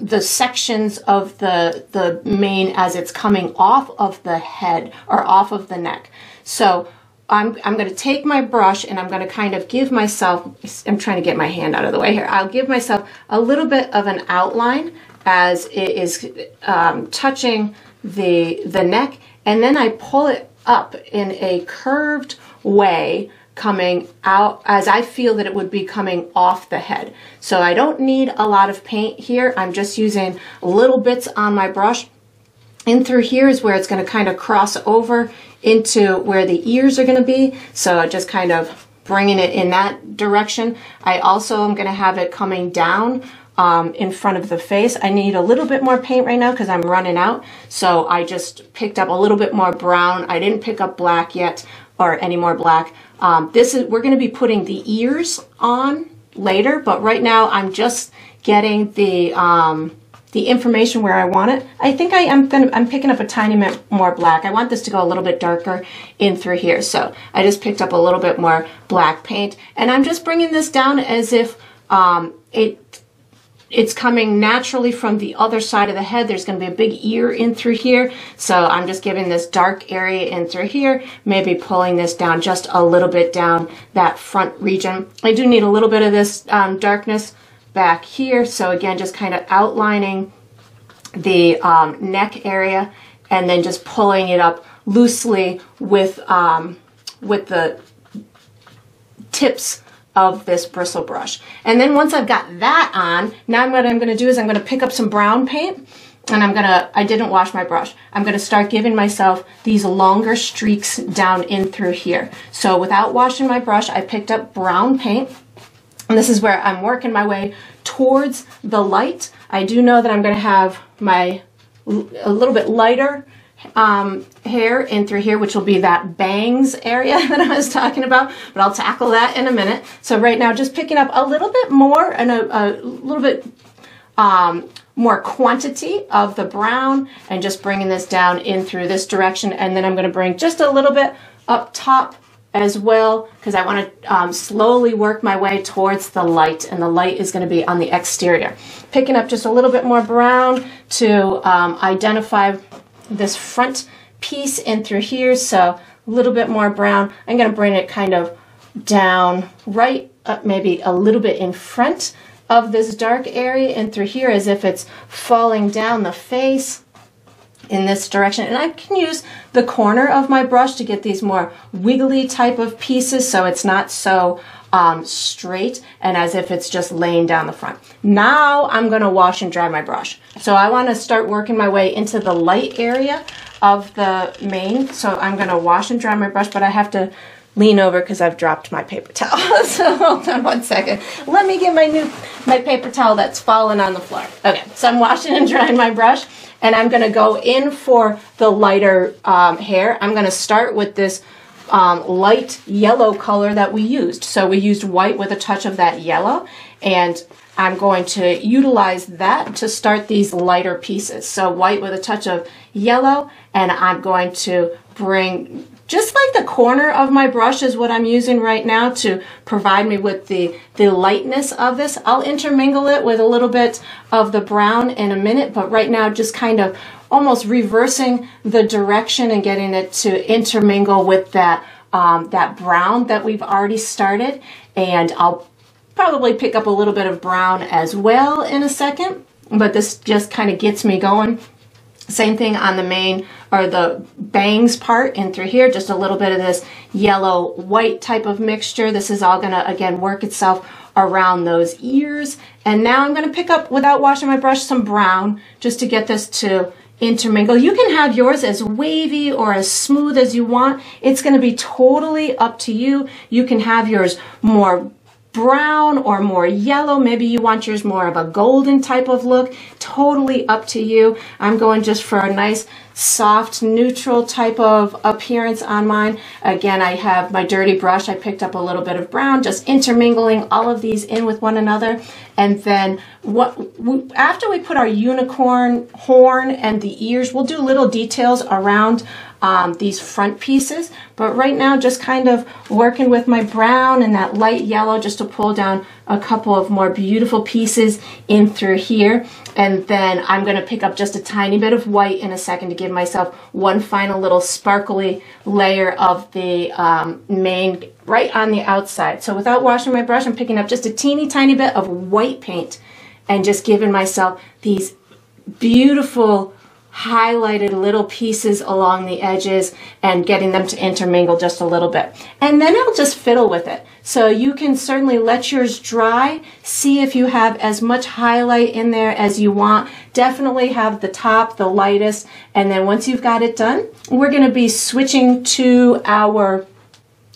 the sections of the, the mane as it's coming off of the head or off of the neck. So I'm, I'm going to take my brush and I'm going to kind of give myself, I'm trying to get my hand out of the way here, I'll give myself a little bit of an outline as it is um, touching the, the neck, and then I pull it up in a curved way coming out as I feel that it would be coming off the head. So I don't need a lot of paint here. I'm just using little bits on my brush. In through here is where it's going to kind of cross over into where the ears are going to be. So just kind of bringing it in that direction. I also am going to have it coming down um, in front of the face. I need a little bit more paint right now because I'm running out. So I just picked up a little bit more brown. I didn't pick up black yet or any more black. Um, this is, we're going to be putting the ears on later, but right now I'm just getting the um, the information where I want it. I think I am gonna, I'm picking up a tiny bit more black. I want this to go a little bit darker in through here, so I just picked up a little bit more black paint, and I'm just bringing this down as if um, it it's coming naturally from the other side of the head. There's going to be a big ear in through here. So I'm just giving this dark area in through here, maybe pulling this down just a little bit down that front region. I do need a little bit of this um, darkness back here. So again, just kind of outlining the um, neck area and then just pulling it up loosely with, um, with the tips of this bristle brush. And then once I've got that on, now what I'm going to do is I'm going to pick up some brown paint, and I'm going to, I didn't wash my brush, I'm going to start giving myself these longer streaks down in through here. So without washing my brush, I picked up brown paint, and this is where I'm working my way towards the light. I do know that I'm going to have my, a little bit lighter um hair in through here, which will be that bangs area that I was talking about, but I'll tackle that in a minute. So right now, just picking up a little bit more and a, a little bit um more quantity of the brown, and just bringing this down in through this direction, and then I'm going to bring just a little bit up top as well, because I want to um, slowly work my way towards the light, and the light is going to be on the exterior. Picking up just a little bit more brown to um, identify this front piece in through here, so a little bit more brown. I'm going to bring it kind of down right up, maybe a little bit in front of this dark area in through here, as if it's falling down the face in this direction. And I can use the corner of my brush to get these more wiggly type of pieces, so it's not so um, straight and as if it's just laying down the front. Now I'm going to wash and dry my brush. So I want to start working my way into the light area of the mane. So I'm going to wash and dry my brush, but I have to lean over because I've dropped my paper towel. So hold on one second. Let me get my new my paper towel that's fallen on the floor. Okay, so I'm washing and drying my brush, and I'm going to go in for the lighter um, hair. I'm going to start with this um, light yellow color that we used. So we used white with a touch of that yellow, and I'm going to utilize that to start these lighter pieces. So white with a touch of yellow, and I'm going to bring just like the corner of my brush is what I'm using right now to provide me with the, the lightness of this. I'll intermingle it with a little bit of the brown in a minute, but right now just kind of almost reversing the direction and getting it to intermingle with that, um, that brown that we've already started. And I'll probably pick up a little bit of brown as well in a second. but this just kind of gets me going. Same thing on the main or the bangs part and through here, just a little bit of this yellow white type of mixture. This is all gonna, again, work itself around those ears. And now I'm gonna pick up, without washing my brush, some brown just to get this to intermingle. You can have yours as wavy or as smooth as you want. It's gonna be totally up to you. You can have yours more brown or more yellow. Maybe you want yours more of a golden type of look. Totally up to you. I'm going just for a nice soft neutral type of appearance on mine. Again, I have my dirty brush. I picked up a little bit of brown, just intermingling all of these in with one another. And then what we, after we put our unicorn horn and the ears, we'll do little details around Um, these front pieces, but right now just kind of working with my brown and that light yellow just to pull down a couple of more beautiful pieces in through here. And then I'm going to pick up just a tiny bit of white in a second to give myself one final little sparkly layer of the um, main right on the outside. So without washing my brush, I'm picking up just a teeny tiny bit of white paint and just giving myself these beautiful highlighted little pieces along the edges and getting them to intermingle just a little bit. And then I'll just fiddle with it. So you can certainly let yours dry, see if you have as much highlight in there as you want. Definitely have the top, the lightest, and then once you've got it done, we're going to be switching to our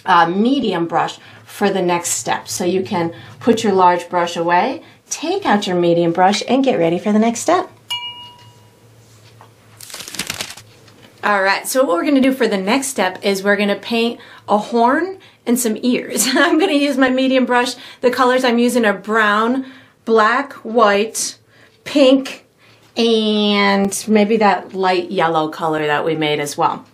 uh, medium brush for the next step. So you can put your large brush away, take out your medium brush, and get ready for the next step. All right, so what we're gonna do for the next step is we're gonna paint a horn and some ears. I'm gonna use my medium brush. The colors I'm using are brown, black, white, pink, and maybe that light yellow color that we made as well.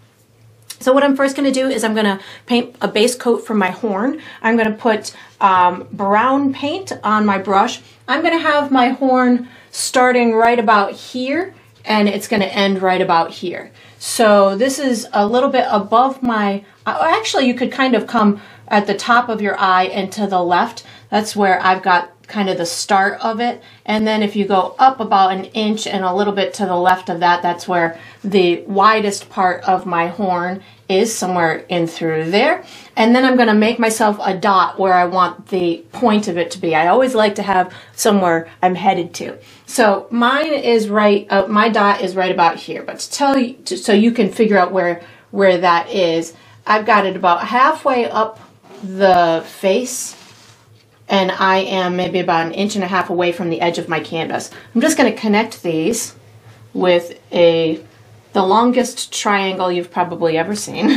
So what I'm first gonna do is I'm gonna paint a base coat for my horn. I'm gonna put um, brown paint on my brush. I'm gonna have my horn starting right about here, and it's gonna end right about here. So this is a little bit above my, actually you could kind of come at the top of your eye and to the left. That's where I've got kind of the start of it. And then if you go up about an inch and a little bit to the left of that, that's where the widest part of my horn is, somewhere in through there. And then I'm gonna make myself a dot where I want the point of it to be. I always like to have somewhere I'm headed to. So mine is right, uh, my dot is right about here, but to tell you, to, so you can figure out where, where that is, I've got it about halfway up the face, and I am maybe about an inch and a half away from the edge of my canvas. I'm just gonna connect these with a, the longest triangle you've probably ever seen,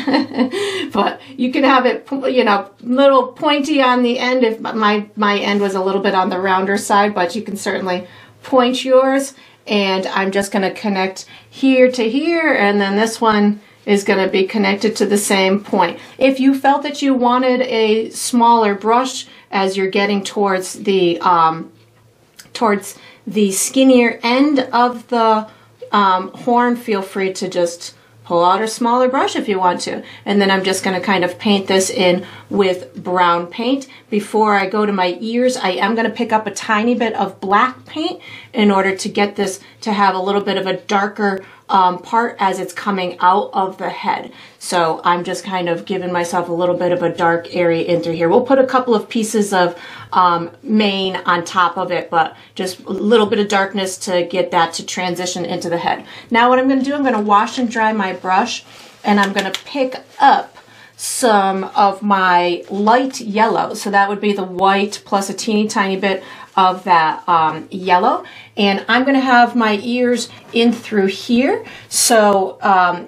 but you can have it, you know, little pointy on the end if my, my end was a little bit on the rounder side, but you can certainly point yours. And I'm just gonna connect here to here, and then this one is gonna be connected to the same point. If you felt that you wanted a smaller brush as you're getting towards the, um, towards the skinnier end of the um, horn, feel free to just pull out a smaller brush if you want to. And then I'm just gonna kind of paint this in with brown paint. Before I go to my ears, I am gonna pick up a tiny bit of black paint in order to get this to have a little bit of a darker um, part as it's coming out of the head. So I'm just kind of giving myself a little bit of a dark area in through here. We'll put a couple of pieces of um, mane on top of it, but just a little bit of darkness to get that to transition into the head. Now what I'm gonna do, I'm gonna wash and dry my brush, and I'm gonna pick up some of my light yellow. So that would be the white plus a teeny tiny bit of that um, yellow. And I'm gonna have my ears in through here. So um,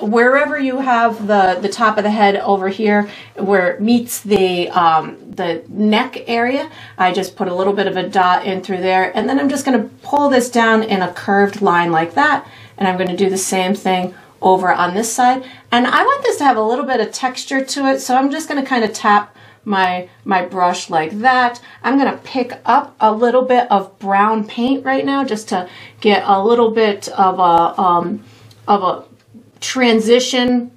wherever you have the, the top of the head over here, where it meets the, um, the neck area, I just put a little bit of a dot in through there. And then I'm just gonna pull this down in a curved line like that. And I'm gonna do the same thing over on this side. And I want this to have a little bit of texture to it, so I'm just gonna kind of tap my, my brush like that. I'm gonna pick up a little bit of brown paint right now just to get a little bit of a, um, of a transition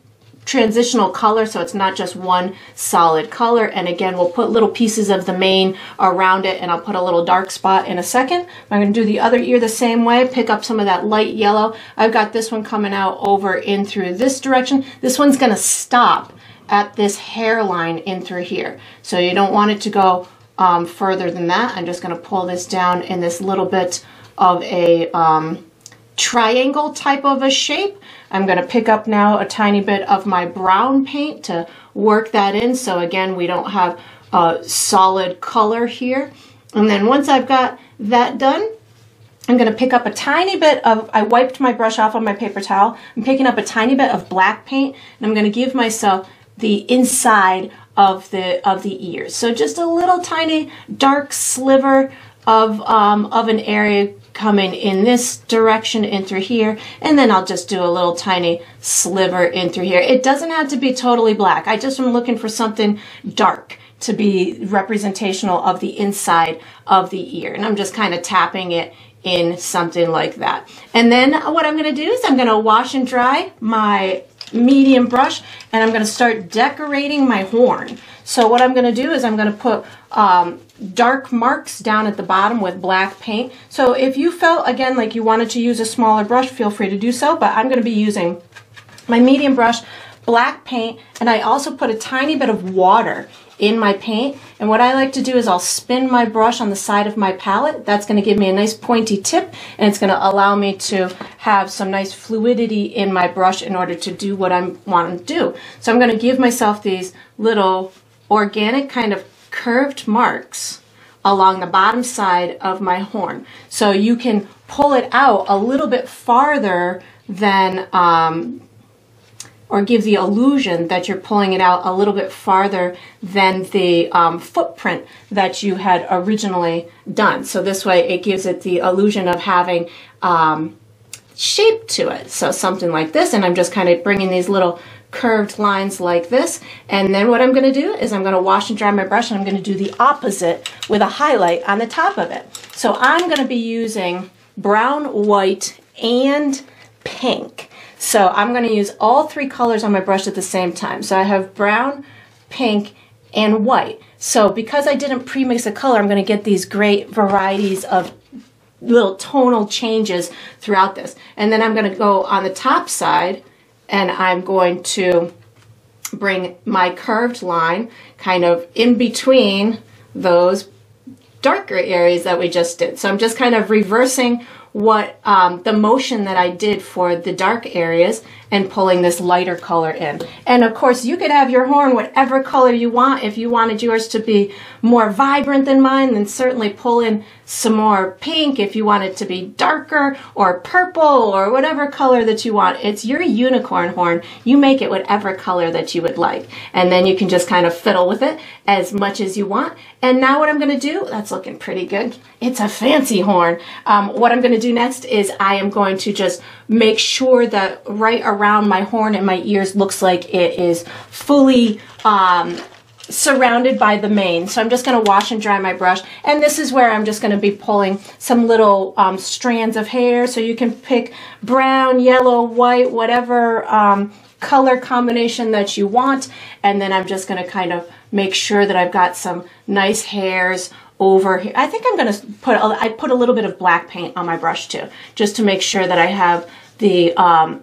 transitional color, so it's not just one solid color. And again, we'll put little pieces of the mane around it, and I'll put a little dark spot in a second. I'm going to do the other ear the same way, pick up some of that light yellow. I've got this one coming out over in through this direction. This one's going to stop at this hairline in through here, so you don't want it to go um, further than that. I'm just going to pull this down in this little bit of a um, triangle type of a shape. I'm going to pick up now a tiny bit of my brown paint to work that in, so again we don't have a solid color here. And then once I've got that done, I'm going to pick up a tiny bit of, I wiped my brush off on my paper towel, I'm picking up a tiny bit of black paint, and I'm going to give myself the inside of the of the ears. So just a little tiny dark sliver of um, of an area coming in this direction in through here, and then I'll just do a little tiny sliver in through here. It doesn't have to be totally black. I just am looking for something dark to be representational of the inside of the ear, and I'm just kind of tapping it in something like that. And then what I'm going to do is I'm going to wash and dry my medium brush, and I'm going to start decorating my horn. So what I'm going to do is I'm going to put um, dark marks down at the bottom with black paint. So if you felt, again, like you wanted to use a smaller brush, feel free to do so, but I'm going to be using my medium brush, black paint, and I also put a tiny bit of water in my paint. And what I like to do is I'll spin my brush on the side of my palette. That's going to give me a nice pointy tip, and it's going to allow me to have some nice fluidity in my brush in order to do what I want to do. So I'm going to give myself these little organic kind of curved marks along the bottom side of my horn. So you can pull it out a little bit farther than um, or give the illusion that you're pulling it out a little bit farther than the um, footprint that you had originally done. So this way it gives it the illusion of having um, shape to it. So something like this, and I'm just kind of bringing these little curved lines like this. And then what I'm going to do is I'm going to wash and dry my brush, and I'm going to do the opposite with a highlight on the top of it. So I'm going to be using brown, white, and pink. So I'm going to use all three colors on my brush at the same time. So I have brown, pink, and white. So because I didn't pre-mix a color, I'm going to get these great varieties of little tonal changes throughout this. And then I'm going to go on the top side, and I'm going to bring my curved line kind of in between those darker areas that we just did. So I'm just kind of reversing what um, the motion that I did for the dark areas and pulling this lighter color in. And of course you could have your horn whatever color you want. If you wanted yours to be more vibrant than mine, then certainly pull in some more pink. If you want it to be darker or purple or whatever color that you want, it's your unicorn horn. You make it whatever color that you would like, and then you can just kind of fiddle with it as much as you want. And now what I'm going to do, that's looking pretty good, it's a fancy horn. Um, what I'm going to do next is I am going to just make sure that right around my horn and my ears looks like it is fully um, surrounded by the mane. So I'm just going to wash and dry my brush, and this is where I'm just going to be pulling some little um, strands of hair. So you can pick brown, yellow, white, whatever um, color combination that you want, and then I'm just going to kind of make sure that I've got some nice hairs over here. I think I'm going to put, a, I put a little bit of black paint on my brush too, just to make sure that I have the um,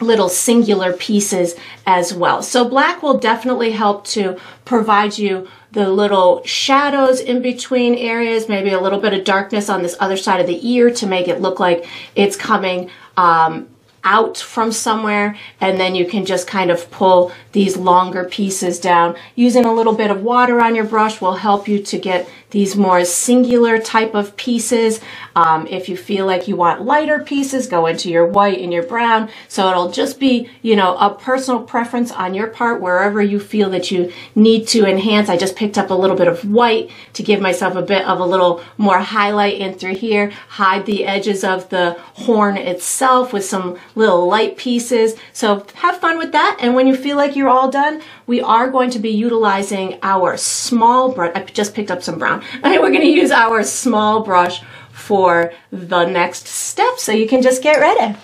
little singular pieces as well. So black will definitely help to provide you the little shadows in between areas, maybe a little bit of darkness on this other side of the ear to make it look like it's coming um, out from somewhere, and then you can just kind of pull these longer pieces down. Using a little bit of water on your brush will help you to get these more singular type of pieces. Um, if you feel like you want lighter pieces, go into your white and your brown. So it'll just be, you know, a personal preference on your part, wherever you feel that you need to enhance. I just picked up a little bit of white to give myself a bit of a little more highlight in through here, hide the edges of the horn itself with some little light pieces. So have fun with that. And when you feel like you're all done, we are going to be utilizing our small brush. I just picked up some brown. And we're going to use our small brush for the next step, so you can just get ready.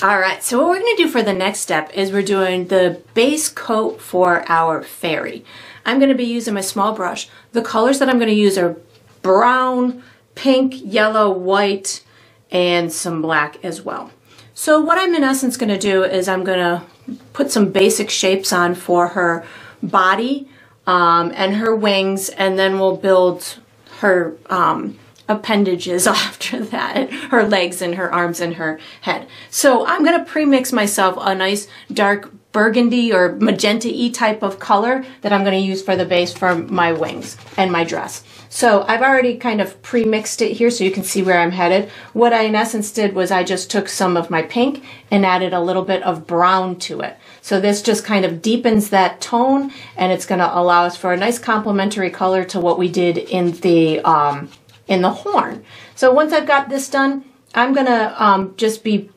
All right, so what we're gonna do for the next step is we're doing the base coat for our fairy. I'm gonna be using my small brush. The colors that I'm gonna use are brown, pink, yellow, white, and some black as well. So what I'm in essence gonna do is I'm gonna put some basic shapes on for her body um, and her wings, and then we'll build her um, appendages after that, her legs and her arms and her head. So I'm gonna pre-mix myself a nice dark burgundy or magenta-y type of color that I'm gonna use for the base for my wings and my dress. So I've already kind of pre-mixed it here so you can see where I'm headed. What I in essence did was I just took some of my pink and added a little bit of brown to it. So this just kind of deepens that tone, and it's gonna allow us for a nice complementary color to what we did in the um, in the horn. So once I've got this done, I'm gonna um, just be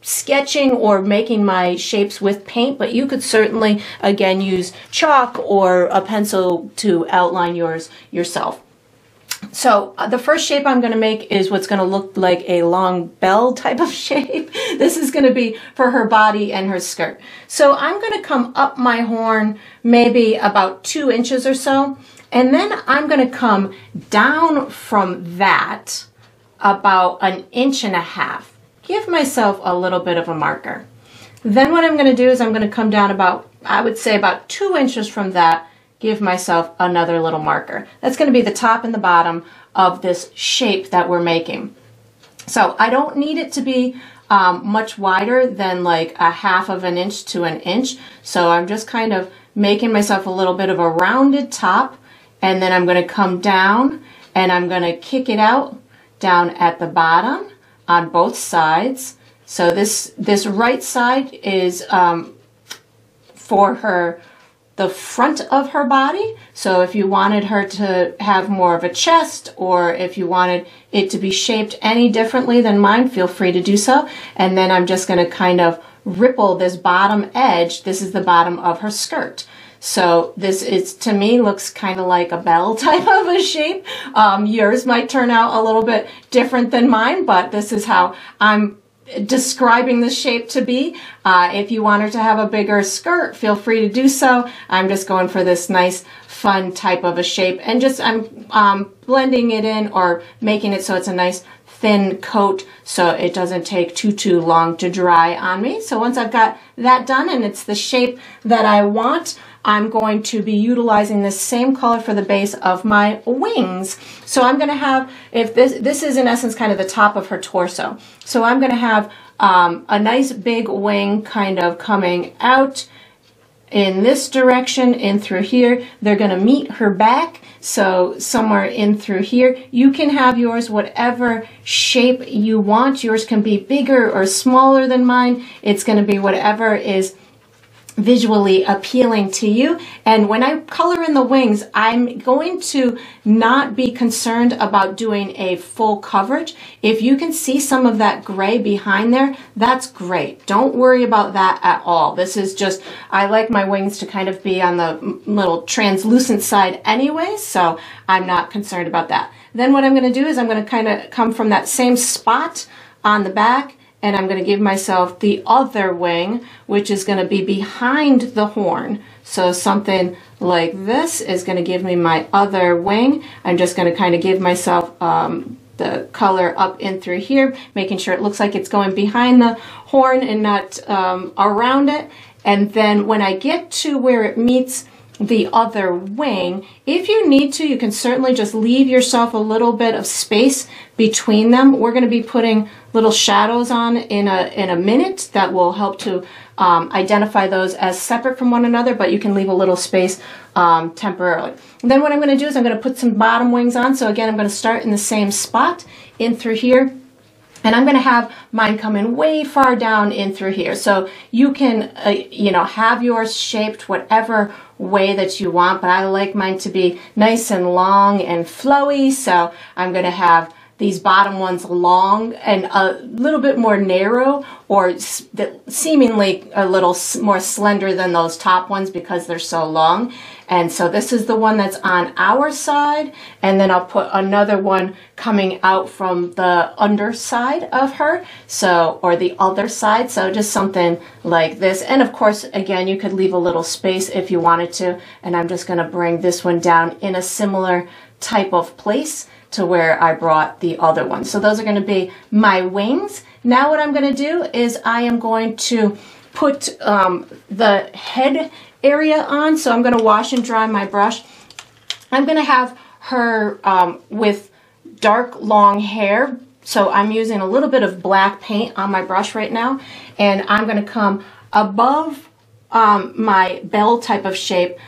sketching or making my shapes with paint, but you could certainly, again, use chalk or a pencil to outline yours yourself. So uh, the first shape I'm gonna make is what's gonna look like a long bell type of shape. This is gonna be for her body and her skirt. So I'm gonna come up my horn maybe about two inches or so, and then I'm gonna come down from that about an inch and a half. Give myself a little bit of a marker. Then what I'm gonna do is I'm gonna come down about, I would say about two inches from that, give myself another little marker. That's gonna be the top and the bottom of this shape that we're making. So I don't need it to be um, much wider than like a half of an inch to an inch. So I'm just kind of making myself a little bit of a rounded top, and then I'm gonna come down and I'm gonna kick it out down at the bottom on both sides. So this, this right side is um, for her, the front of her body. So if you wanted her to have more of a chest, or if you wanted it to be shaped any differently than mine, feel free to do so. And then I'm just gonna kind of ripple this bottom edge. This is the bottom of her skirt. So this is, to me, looks kind of like a bell type of a shape. Um, yours might turn out a little bit different than mine, but this is how I'm describing the shape to be. Uh, if you want her to have a bigger skirt, feel free to do so. I'm just going for this nice fun type of a shape, and just I'm um, blending it in or making it so it's a nice thin coat so it doesn't take too too long to dry on me. So once I've got that done and it's the shape that I want, I'm going to be utilizing the same color for the base of my wings. So I'm gonna have, if this, this is in essence kind of the top of her torso. So I'm gonna have um, a nice big wing kind of coming out in this direction, in through here. They're gonna meet her back, so somewhere in through here. You can have yours whatever shape you want. Yours can be bigger or smaller than mine. It's gonna be whatever is visually appealing to you. And when I color in the wings, I'm going to not be concerned about doing a full coverage. If you can see some of that gray behind there, that's great. Don't worry about that at all. This is just, I like my wings to kind of be on the little translucent side anyway, so I'm not concerned about that. Then what I'm gonna do is I'm gonna kind of come from that same spot on the back, and I'm gonna give myself the other wing, which is gonna be behind the horn. So something like this is gonna give me my other wing. I'm just gonna kind of give myself um, the color up in through here, making sure it looks like it's going behind the horn and not um, around it. And then when I get to where it meets the other wing, if you need to, you can certainly just leave yourself a little bit of space between them. We're going to be putting little shadows on in a in a minute that will help to um, identify those as separate from one another, but you can leave a little space um, temporarily. And then what I'm going to do is I'm going to put some bottom wings on. So again, I'm going to start in the same spot in through here, and I'm gonna have mine come in way far down in through here. So you can, uh, you know, have yours shaped whatever way that you want, but I like mine to be nice and long and flowy. So I'm gonna have these bottom ones long and a little bit more narrow, or seemingly a little more slender than those top ones because they're so long. And so this is the one that's on our side, and then I'll put another one coming out from the underside of her, so, or the other side, so just something like this. And of course, again, you could leave a little space if you wanted to, and I'm just gonna bring this one down in a similar type of place to where I brought the other one. So those are gonna be my wings. Now what I'm gonna do is I am going to put um, the head area on. So I'm gonna wash and dry my brush. I'm gonna have her um, with dark long hair. So I'm using a little bit of black paint on my brush right now. And I'm gonna come above um, my bell type of shape,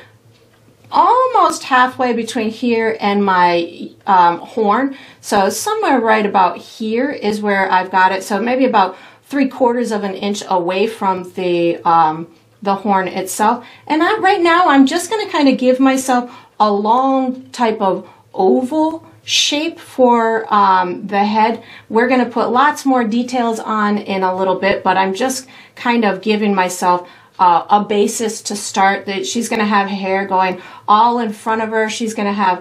almost halfway between here and my um, horn. So somewhere right about here is where I've got it. So maybe about three quarters of an inch away from the, um, the horn itself. And I, right now I'm just gonna kind of give myself a long type of oval shape for um, the head. We're gonna put lots more details on in a little bit, but I'm just kind of giving myself Uh, a basis to start. That she's going to have hair going all in front of her. She's going to have,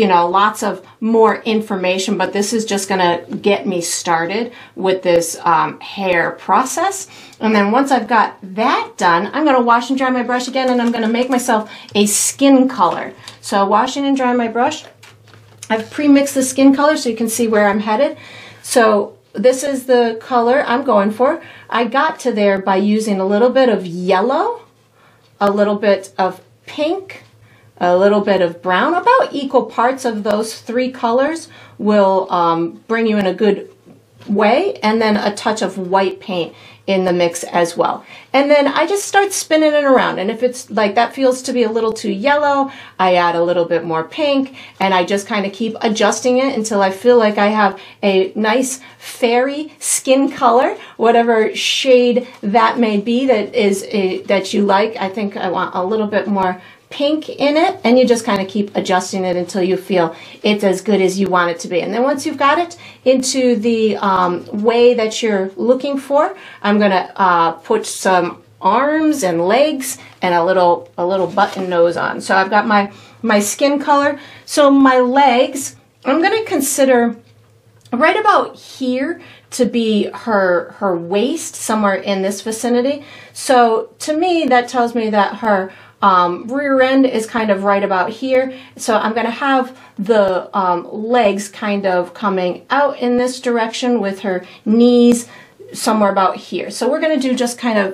you know, lots of more information, but this is just going to get me started with this um, hair process. And then once I've got that done, I'm going to wash and dry my brush again, and I'm going to make myself a skin color. So washing and drying my brush, I've pre-mixed the skin color so you can see where I'm headed. So this is the color I'm going for. I got to there by using a little bit of yellow, a little bit of pink, a little bit of brown. About equal parts of those three colors will um, bring you in a good way, and then a touch of white paint in the mix as well. And then I just start spinning it around, and if it's like that feels to be a little too yellow, I add a little bit more pink, and I just kind of keep adjusting it until I feel like I have a nice fairy skin color, whatever shade that may be that is a, that you like. I think I want a little bit more pink in it, and you just kind of keep adjusting it until you feel it's as good as you want it to be. And then once you've got it into the um, way that you're looking for, I'm gonna uh, put some arms and legs and a little a little button nose on. So I've got my my skin color. So my legs, I'm gonna consider right about here to be her her waist, somewhere in this vicinity. So to me, that tells me that her Um, rear end is kind of right about here, so I'm going to have the um, legs kind of coming out in this direction with her knees somewhere about here. So we're going to do just kind of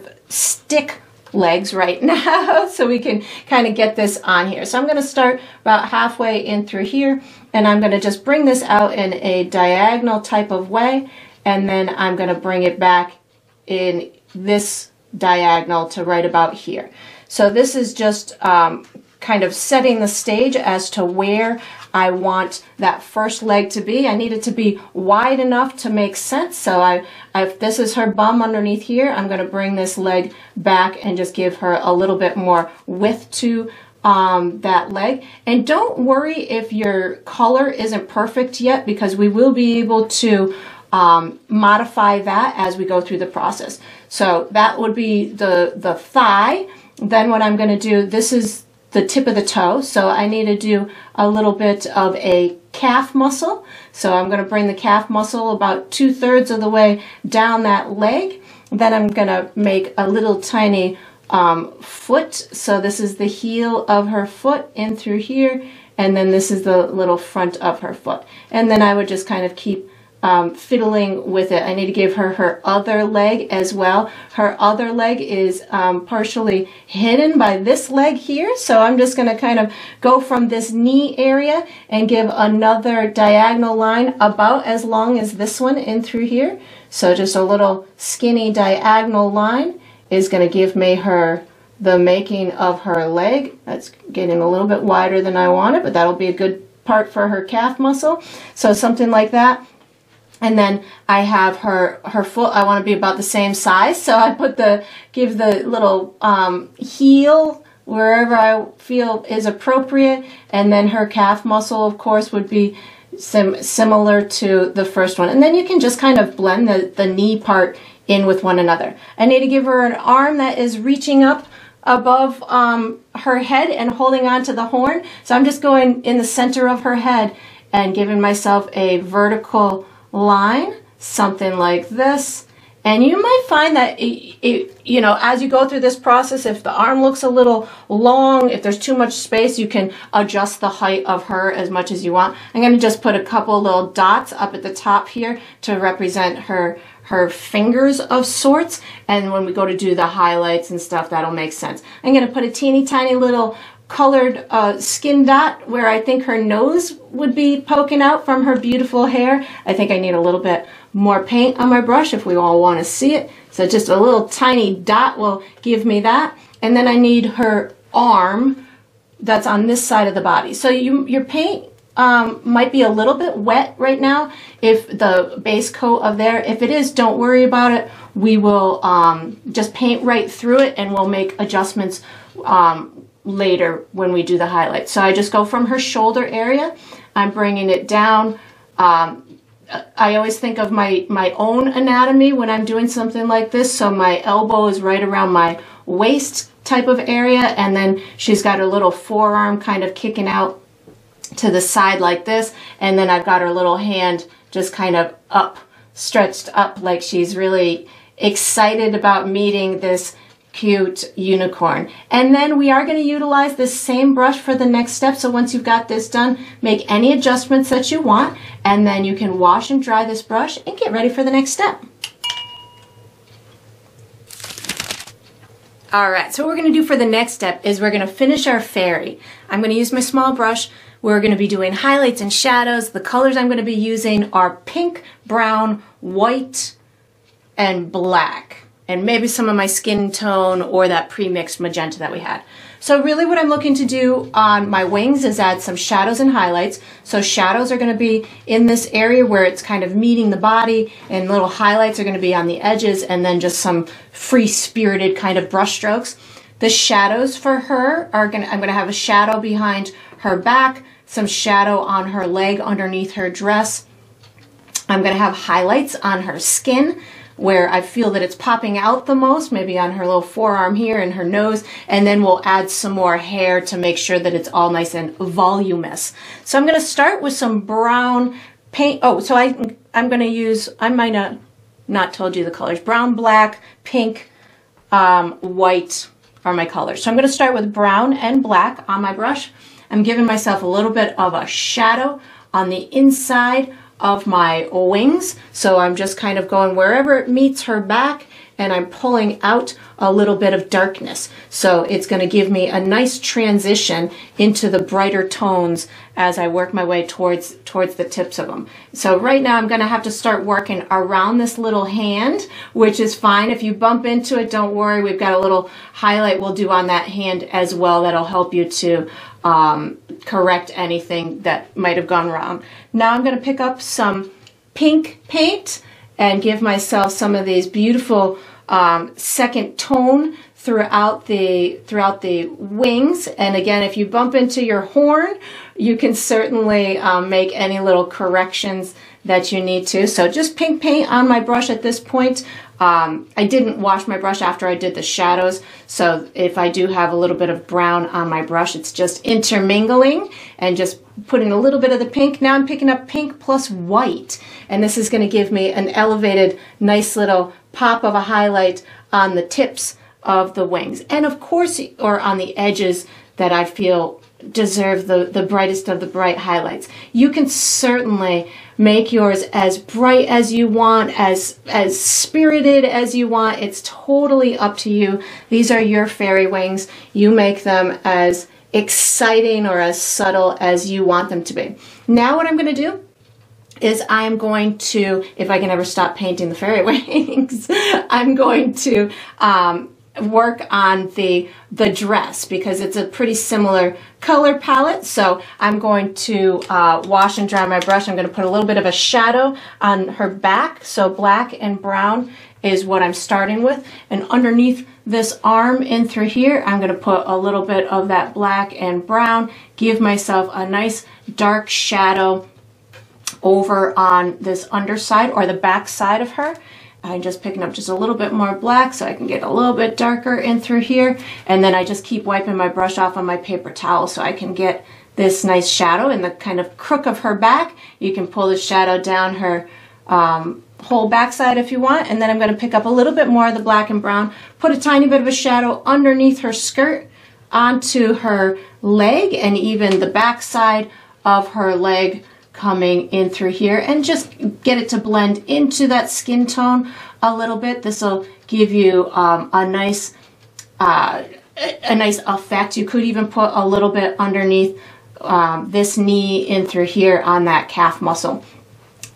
stick legs right now so we can kind of get this on here. So I'm going to start about halfway in through here, and I'm going to just bring this out in a diagonal type of way, and then I'm going to bring it back in this diagonal to right about here. So this is just um, kind of setting the stage as to where I want that first leg to be. I need it to be wide enough to make sense. So I, if this is her bum underneath here, I'm gonna bring this leg back and just give her a little bit more width to um, that leg. And don't worry if your color isn't perfect yet, because we will be able to Um, modify that as we go through the process. So that would be the, the thigh. Then what I'm going to do, this is the tip of the toe, so I need to do a little bit of a calf muscle. So I'm going to bring the calf muscle about two-thirds of the way down that leg. Then I'm going to make a little tiny um, foot. So this is the heel of her foot in through here, and then this is the little front of her foot. And then I would just kind of keep Um, fiddling with it. I need to give her her other leg as well. Her other leg is um, partially hidden by this leg here, so I'm just going to kind of go from this knee area and give another diagonal line about as long as this one in through here. So just a little skinny diagonal line is going to give me her the making of her leg. That's getting a little bit wider than I wanted, but that'll be a good part for her calf muscle. So something like that. And then I have her, her foot, I want to be about the same size, so I put the, give the little um, heel wherever I feel is appropriate, and then her calf muscle, of course, would be sim similar to the first one. And then you can just kind of blend the, the knee part in with one another. I need to give her an arm that is reaching up above um, her head and holding on to the horn. So I'm just going in the center of her head and giving myself a vertical line, something like this. And you might find that, it, it, you know, as you go through this process, if the arm looks a little long, if there's too much space, you can adjust the height of her as much as you want. I'm going to just put a couple little dots up at the top here to represent her, her fingers of sorts. And when we go to do the highlights and stuff, that'll make sense. I'm going to put a teeny tiny little colored uh, skin dot where I think her nose would be poking out from her beautiful hair. I think I need a little bit more paint on my brush if we all want to see it. So just a little tiny dot will give me that. And then I need her arm that's on this side of the body. So you, your paint um, might be a little bit wet right now if the base coat of there. If it is, don't worry about it. We will um, just paint right through it and we'll make adjustments um, later when we do the highlights. So I just go from her shoulder area, I'm bringing it down. Um, I always think of my, my own anatomy when I'm doing something like this. So my elbow is right around my waist type of area. And then she's got her little forearm kind of kicking out to the side like this. And then I've got her little hand just kind of up, stretched up like she's really excited about meeting this cute unicorn. And then we are going to utilize this same brush for the next step. So once you've got this done, make any adjustments that you want, and then you can wash and dry this brush and get ready for the next step. All right, so what we're going to do for the next step is we're going to finish our fairy. I'm going to use my small brush. We're going to be doing highlights and shadows. The colors I'm going to be using are pink, brown, white, and black, and maybe some of my skin tone or that pre-mixed magenta that we had. So really what I'm looking to do on my wings is add some shadows and highlights. So shadows are gonna be in this area where it's kind of meeting the body, and little highlights are gonna be on the edges, and then just some free-spirited kind of brush strokes. The shadows for her are gonna, I'm gonna have a shadow behind her back, some shadow on her leg underneath her dress. I'm gonna have highlights on her skin, where I feel that it's popping out the most, maybe on her little forearm here and her nose, and then we'll add some more hair to make sure that it's all nice and voluminous. So I'm gonna start with some brown paint. Oh, so I, I'm gonna use, I might not, not told you the colors, brown, black, pink, um, white are my colors. So I'm gonna start with brown and black on my brush. I'm giving myself a little bit of a shadow on the inside of my wings. So I'm just kind of going wherever it meets her back, and I'm pulling out a little bit of darkness. So it's gonna give me a nice transition into the brighter tones as I work my way towards, towards the tips of them. So right now I'm gonna have to start working around this little hand, which is fine. If you bump into it, don't worry. We've got a little highlight we'll do on that hand as well that'll help you to um, correct anything that might have gone wrong. Now I'm gonna pick up some pink paint and give myself some of these beautiful um, second tone throughout the throughout the wings. And again, if you bump into your horn, you can certainly um, make any little corrections that you need to. So just pink paint on my brush at this point. Um, I didn't wash my brush after I did the shadows, so if I do have a little bit of brown on my brush, it's just intermingling and just putting a little bit of the pink. Now I'm picking up pink plus white, and this is going to give me an elevated, nice little pop of a highlight on the tips of the wings. And of course, or on the edges that I feel deserve the, the brightest of the bright highlights. You can certainly make yours as bright as you want, as, as spirited as you want. It's totally up to you. These are your fairy wings. You make them as exciting or as subtle as you want them to be. Now what I'm gonna do is I'm going to, if I can ever stop painting the fairy wings, I'm going to um, work on the the dress because it's a pretty similar color palette. So I'm going to uh, wash and dry my brush. I'm going to put a little bit of a shadow on her back. So black and brown is what I'm starting with, and underneath this arm in through here, I'm going to put a little bit of that black and brown, give myself a nice dark shadow over on this underside or the back side of her. I'm just picking up just a little bit more black so I can get a little bit darker in through here. And then I just keep wiping my brush off on my paper towel so I can get this nice shadow in the kind of crook of her back. You can pull the shadow down her um, whole backside if you want. And then I'm going to pick up a little bit more of the black and brown, put a tiny bit of a shadow underneath her skirt onto her leg and even the backside of her leg coming in through here, and just get it to blend into that skin tone a little bit. This will give you um, a nice uh, a nice effect. You could even put a little bit underneath um, this knee in through here on that calf muscle.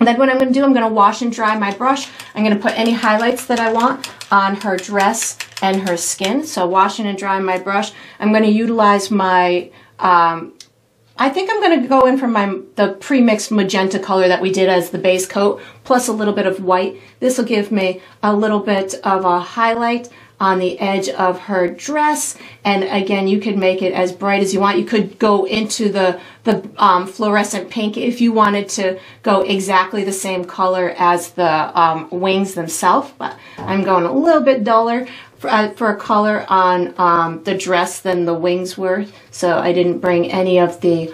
And then what I'm going to do, I'm going to wash and dry my brush. I'm going to put any highlights that I want on her dress and her skin. So washing and drying my brush. I'm going to utilize my um, I think I'm going to go in for my the pre-mixed magenta color that we did as the base coat, plus a little bit of white. This will give me a little bit of a highlight on the edge of her dress. And again, you could make it as bright as you want. You could go into the, the um, fluorescent pink if you wanted to go exactly the same color as the um, wings themselves. But I'm going a little bit duller for a color on um, the dress than the wings were, so I didn't bring any of the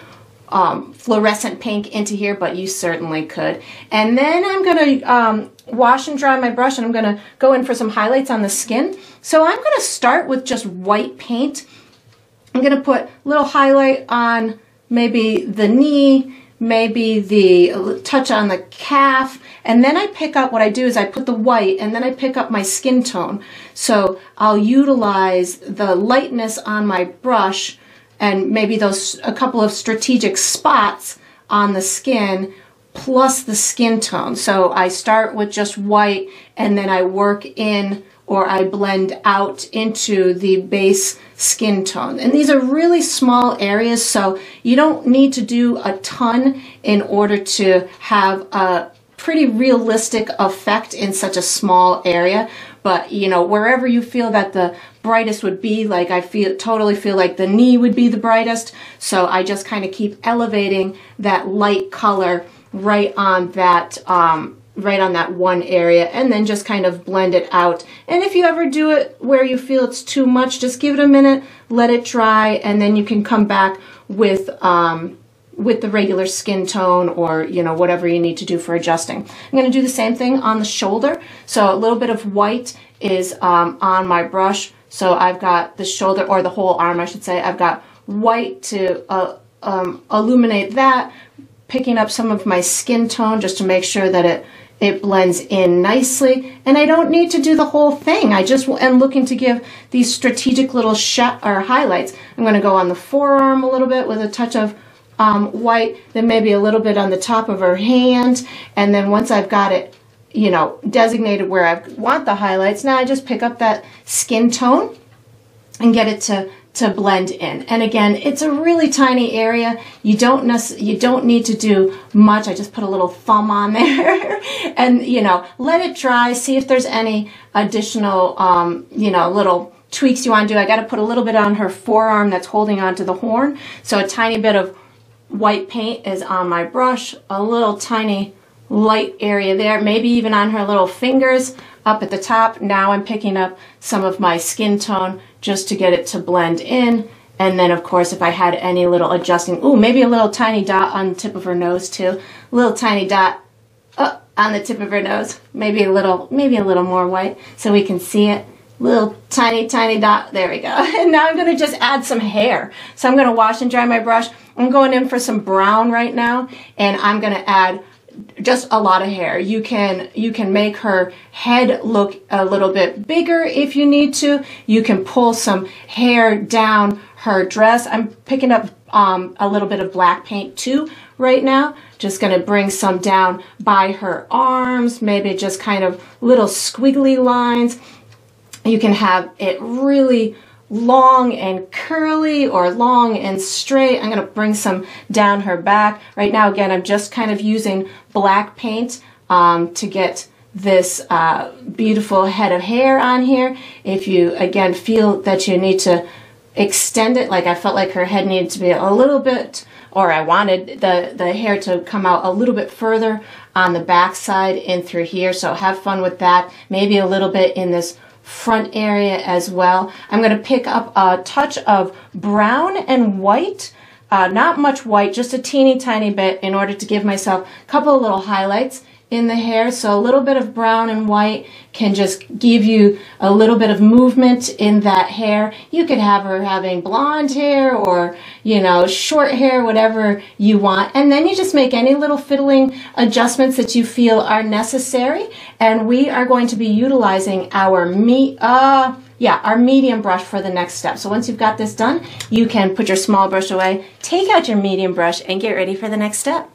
um, fluorescent pink into here, but you certainly could. And then I'm going to um, wash and dry my brush, and I'm going to go in for some highlights on the skin. So I'm going to start with just white paint. I'm going to put a little highlight on maybe the knee, maybe the touch on the calf, and then I pick up, what I do is I put the white and then I pick up my skin tone. So I'll utilize the lightness on my brush and maybe those a couple of strategic spots on the skin plus the skin tone. So I start with just white and then I work in or I blend out into the base skin tone. And these are really small areas, so you don't need to do a ton in order to have a pretty realistic effect in such a small area. But you know, wherever you feel that the brightest would be, like I feel totally feel like the knee would be the brightest, so I just kind of keep elevating that light color right on that um, right on that one area, and then just kind of blend it out. And if you ever do it where you feel it's too much, just give it a minute, let it dry, and then you can come back with um, with the regular skin tone, or you know, whatever you need to do for adjusting. I'm going to do the same thing on the shoulder. So a little bit of white is um, on my brush, so I've got the shoulder, or the whole arm I should say, I've got white to uh, um, illuminate that, picking up some of my skin tone just to make sure that it It blends in nicely. And I don't need to do the whole thing. I just am looking to give these strategic little sh or highlights. I'm going to go on the forearm a little bit with a touch of um, white, then maybe a little bit on the top of her hand. And then once I've got it, you know, designated where I want the highlights, now I just pick up that skin tone and get it to to blend in. And again, it's a really tiny area. You don't you don't need to do much. I just put a little thumb on there and, you know, let it dry. See if there's any additional, um, you know, little tweaks you want to do. I got to put a little bit on her forearm that's holding onto the horn. So a tiny bit of white paint is on my brush, a little tiny light area there, maybe even on her little fingers up at the top. Now I'm picking up some of my skin tone just to get it to blend in. And then of course, if I had any little adjusting, ooh, maybe a little tiny dot on the tip of her nose too. A little tiny dot oh, on the tip of her nose. Maybe a little, maybe a little more white so we can see it. Little tiny, tiny dot, there we go. And now I'm gonna just add some hair. So I'm gonna wash and dry my brush. I'm going in for some brown right now, and I'm gonna add just a lot of hair. You can you can make her head look a little bit bigger if you need to. You can pull some hair down her dress. I'm picking up um, a little bit of black paint too right now. Just going to bring some down by her arms, maybe just kind of little squiggly lines. You can have it really long and curly or long and straight. I'm going to bring some down her back. Right now, again, I'm just kind of using black paint um, to get this uh, beautiful head of hair on here. If you, again, feel that you need to extend it, like I felt like her head needed to be a little bit or I wanted the, the hair to come out a little bit further on the back side and through here. So have fun with that. Maybe a little bit in this front area as well. I'm going to pick up a touch of brown and white. Uh, not much white, just a teeny tiny bit, in order to give myself a couple of little highlights in the hair. So a little bit of brown and white can just give you a little bit of movement in that hair. You could have her having blonde hair or, you know, short hair, whatever you want. And then you just make any little fiddling adjustments that you feel are necessary. And we are going to be utilizing our me, uh, yeah, our medium brush for the next step. So once you've got this done, you can put your small brush away, take out your medium brush, and get ready for the next step.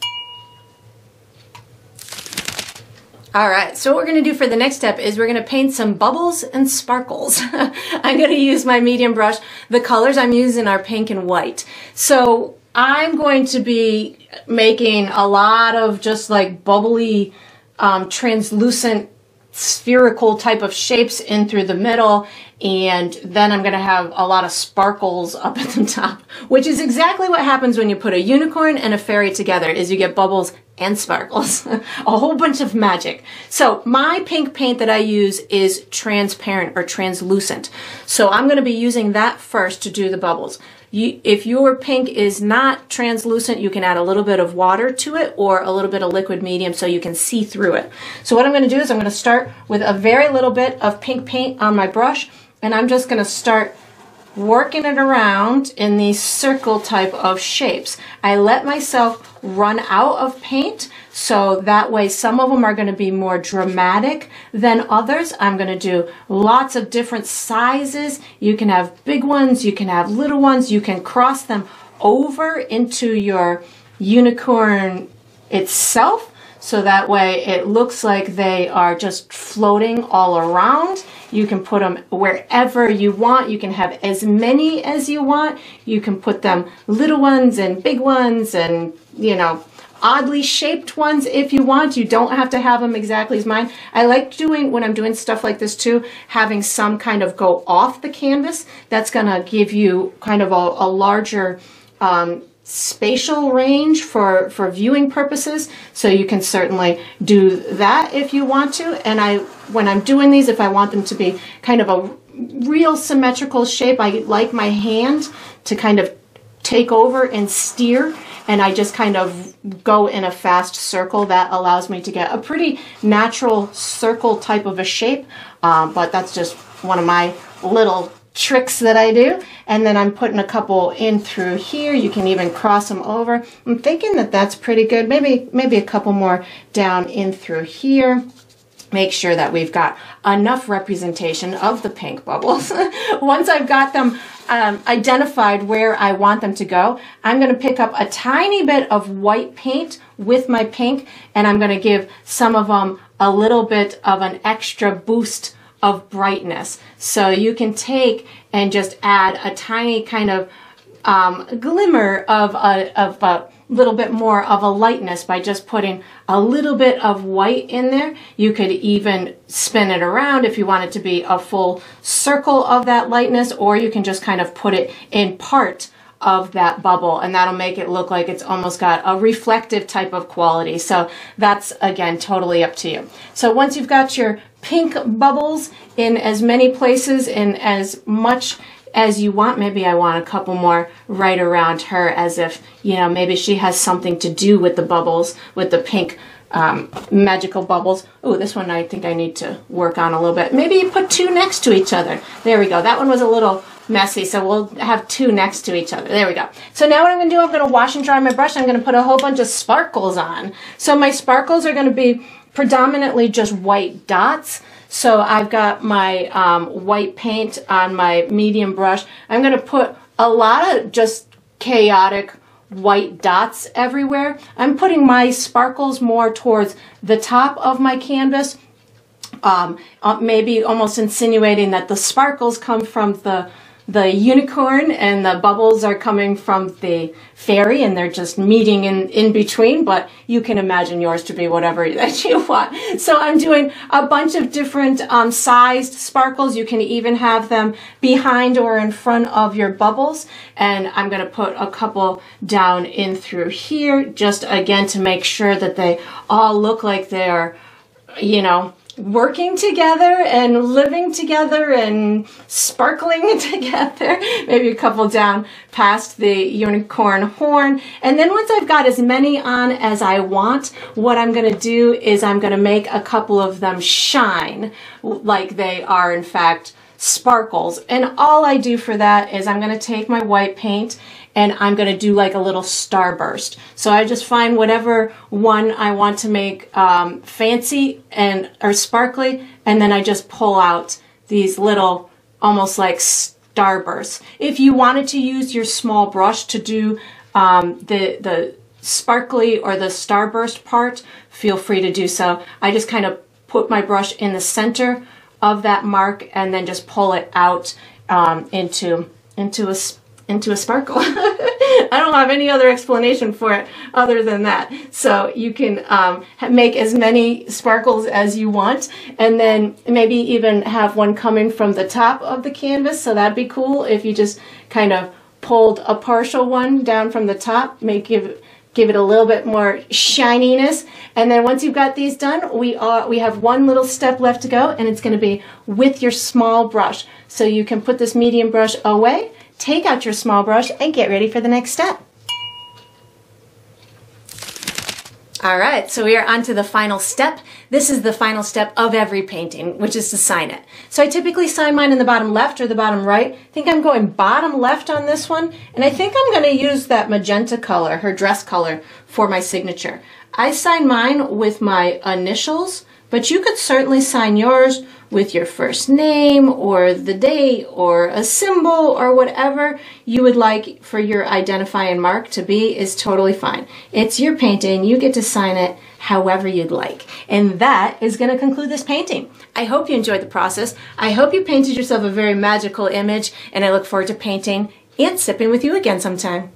All right, so what we're gonna do for the next step is we're gonna paint some bubbles and sparkles. I'm gonna use my medium brush. The colors I'm using are pink and white. So I'm going to be making a lot of just like bubbly, um, translucent, spherical type of shapes in through the middle, and then I'm gonna have a lot of sparkles up at the top, which is exactly what happens when you put a unicorn and a fairy together, is you get bubbles and sparkles. A whole bunch of magic. So my pink paint that I use is transparent or translucent, so I'm gonna be using that first to do the bubbles. You, if your pink is not translucent, you can add a little bit of water to it or a little bit of liquid medium so you can see through it. So what I'm going to do is I'm going to start with a very little bit of pink paint on my brush, and I'm just going to start working it around in these circle type of shapes. I let myself run out of paint, so that way some of them are going to be more dramatic than others. I'm going to do lots of different sizes. You can have big ones, you can have little ones, you can cross them over into your unicorn itself, so that way it looks like they are just floating all around. You can put them wherever you want. You can have as many as you want. You can put them little ones and big ones and, you know, oddly shaped ones if you want. You don't have to have them exactly as mine. I like doing, when I'm doing stuff like this too, having some kind of go off the canvas. That's going to give you kind of a, a larger um, spatial range for, for viewing purposes. So you can certainly do that if you want to. And I, when I'm doing these, if I want them to be kind of a real symmetrical shape, I like my hand to kind of take over and steer, and I just kind of go in a fast circle. That allows me to get a pretty natural circle type of a shape, um, but that's just one of my little tricks that I do. And then I'm putting a couple in through here. You can even cross them over. I'm thinking that that's pretty good. Maybe, maybe a couple more down in through here. Make sure that we've got enough representation of the pink bubbles. Once I've got them um, identified where I want them to go, I'm going to pick up a tiny bit of white paint with my pink, and I'm going to give some of them a little bit of an extra boost of brightness. So you can take and just add a tiny kind of um, glimmer of a, of a little bit more of a lightness by just putting a little bit of white in there. You could even spin it around if you want it to be a full circle of that lightness, or you can just kind of put it in part of that bubble, and that'll make it look like it's almost got a reflective type of quality. So that's, again, totally up to you. So once you've got your pink bubbles in as many places and as much as you want, maybe I want a couple more right around her, as if, you know, maybe she has something to do with the bubbles, with the pink um, magical bubbles. Oh, this one I think I need to work on a little bit. Maybe you put two next to each other. There we go. That one was a little messy, so we'll have two next to each other. There we go. So now what I'm going to do, I'm going to wash and dry my brush. I'm going to put a whole bunch of sparkles on. So my sparkles are going to be predominantly just white dots. So I've got my um, white paint on my medium brush. I'm going to put a lot of just chaotic white dots everywhere. I'm putting my sparkles more towards the top of my canvas, um, maybe almost insinuating that the sparkles come from the the unicorn, and the bubbles are coming from the fairy, and they're just meeting in, in between, but you can imagine yours to be whatever that you want. So I'm doing a bunch of different um, sized sparkles. You can even have them behind or in front of your bubbles, and I'm going to put a couple down in through here, just again to make sure that they all look like they're, you know, working together and living together and sparkling together. Maybe a couple down past the unicorn horn. And then once I've got as many on as I want, what I'm going to do is I'm going to make a couple of them shine like they are in fact sparkles. And all I do for that is I'm going to take my white paint and I'm going to do like a little starburst. So I just find whatever one I want to make um, fancy and or sparkly, and then I just pull out these little almost like starbursts. If you wanted to use your small brush to do um, the, the sparkly or the starburst part, feel free to do so. I just kind of put my brush in the center of that mark and then just pull it out um, into, into a into a sparkle. I don't have any other explanation for it other than that. So you can um, make as many sparkles as you want, and then maybe even have one coming from the top of the canvas. So that'd be cool if you just kind of pulled a partial one down from the top, make give give it a little bit more shininess. And then once you've got these done, we are we have one little step left to go, and it's going to be with your small brush. So you can put this medium brush away, take out your small brush, and get ready for the next step. All right, so we are on to the final step. This is the final step of every painting, which is to sign it. So I typically sign mine in the bottom left or the bottom right. I think I'm going bottom left on this one, and I think I'm going to use that magenta color, her dress color, for my signature. I sign mine with my initials, but you could certainly sign yours with your first name or the date or a symbol or whatever you would like for your identifying mark to be is totally fine. It's your painting. You get to sign it however you'd like. And that is going to conclude this painting. I hope you enjoyed the process. I hope you painted yourself a very magical image, and I look forward to painting and sipping with you again sometime.